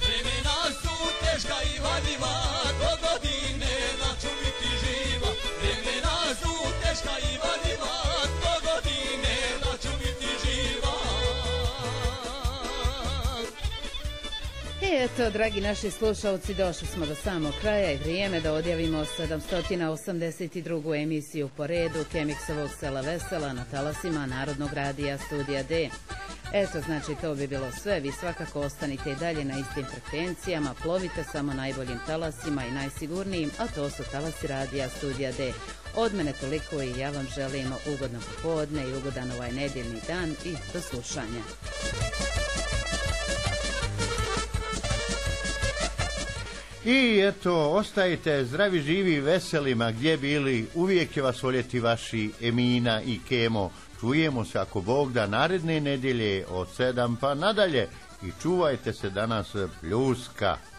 Vremena su teška i vadljiva, do godine naću biti živa. Vremena su teška i vadljiva, do godine naću biti živa. I eto, dragi naši slušalci, došli smo do samog kraja i vrijeme da odjavimo 782. emisiju po redu Kemixovog sela vesela na talasima Narodnog radija Studija D. Eto, znači, to bi bilo sve. Vi svakako ostanite i dalje na istim frekvencijama, plovite samo najboljim talasima i najsigurnijim, a to su talasi radija Studija D. Od mene toliko i ja vam želim ugodno popodne i ugodan ovaj nedjeljni dan i do slušanja. I eto, ostajte zdravi, živi, veselima gdje bili, uvijek će vas voljeti vaši Emina i Kemo. Čujemo se ako Bog da naredne nedjelje od 7 pa nadalje i čuvajte se danas pljuska.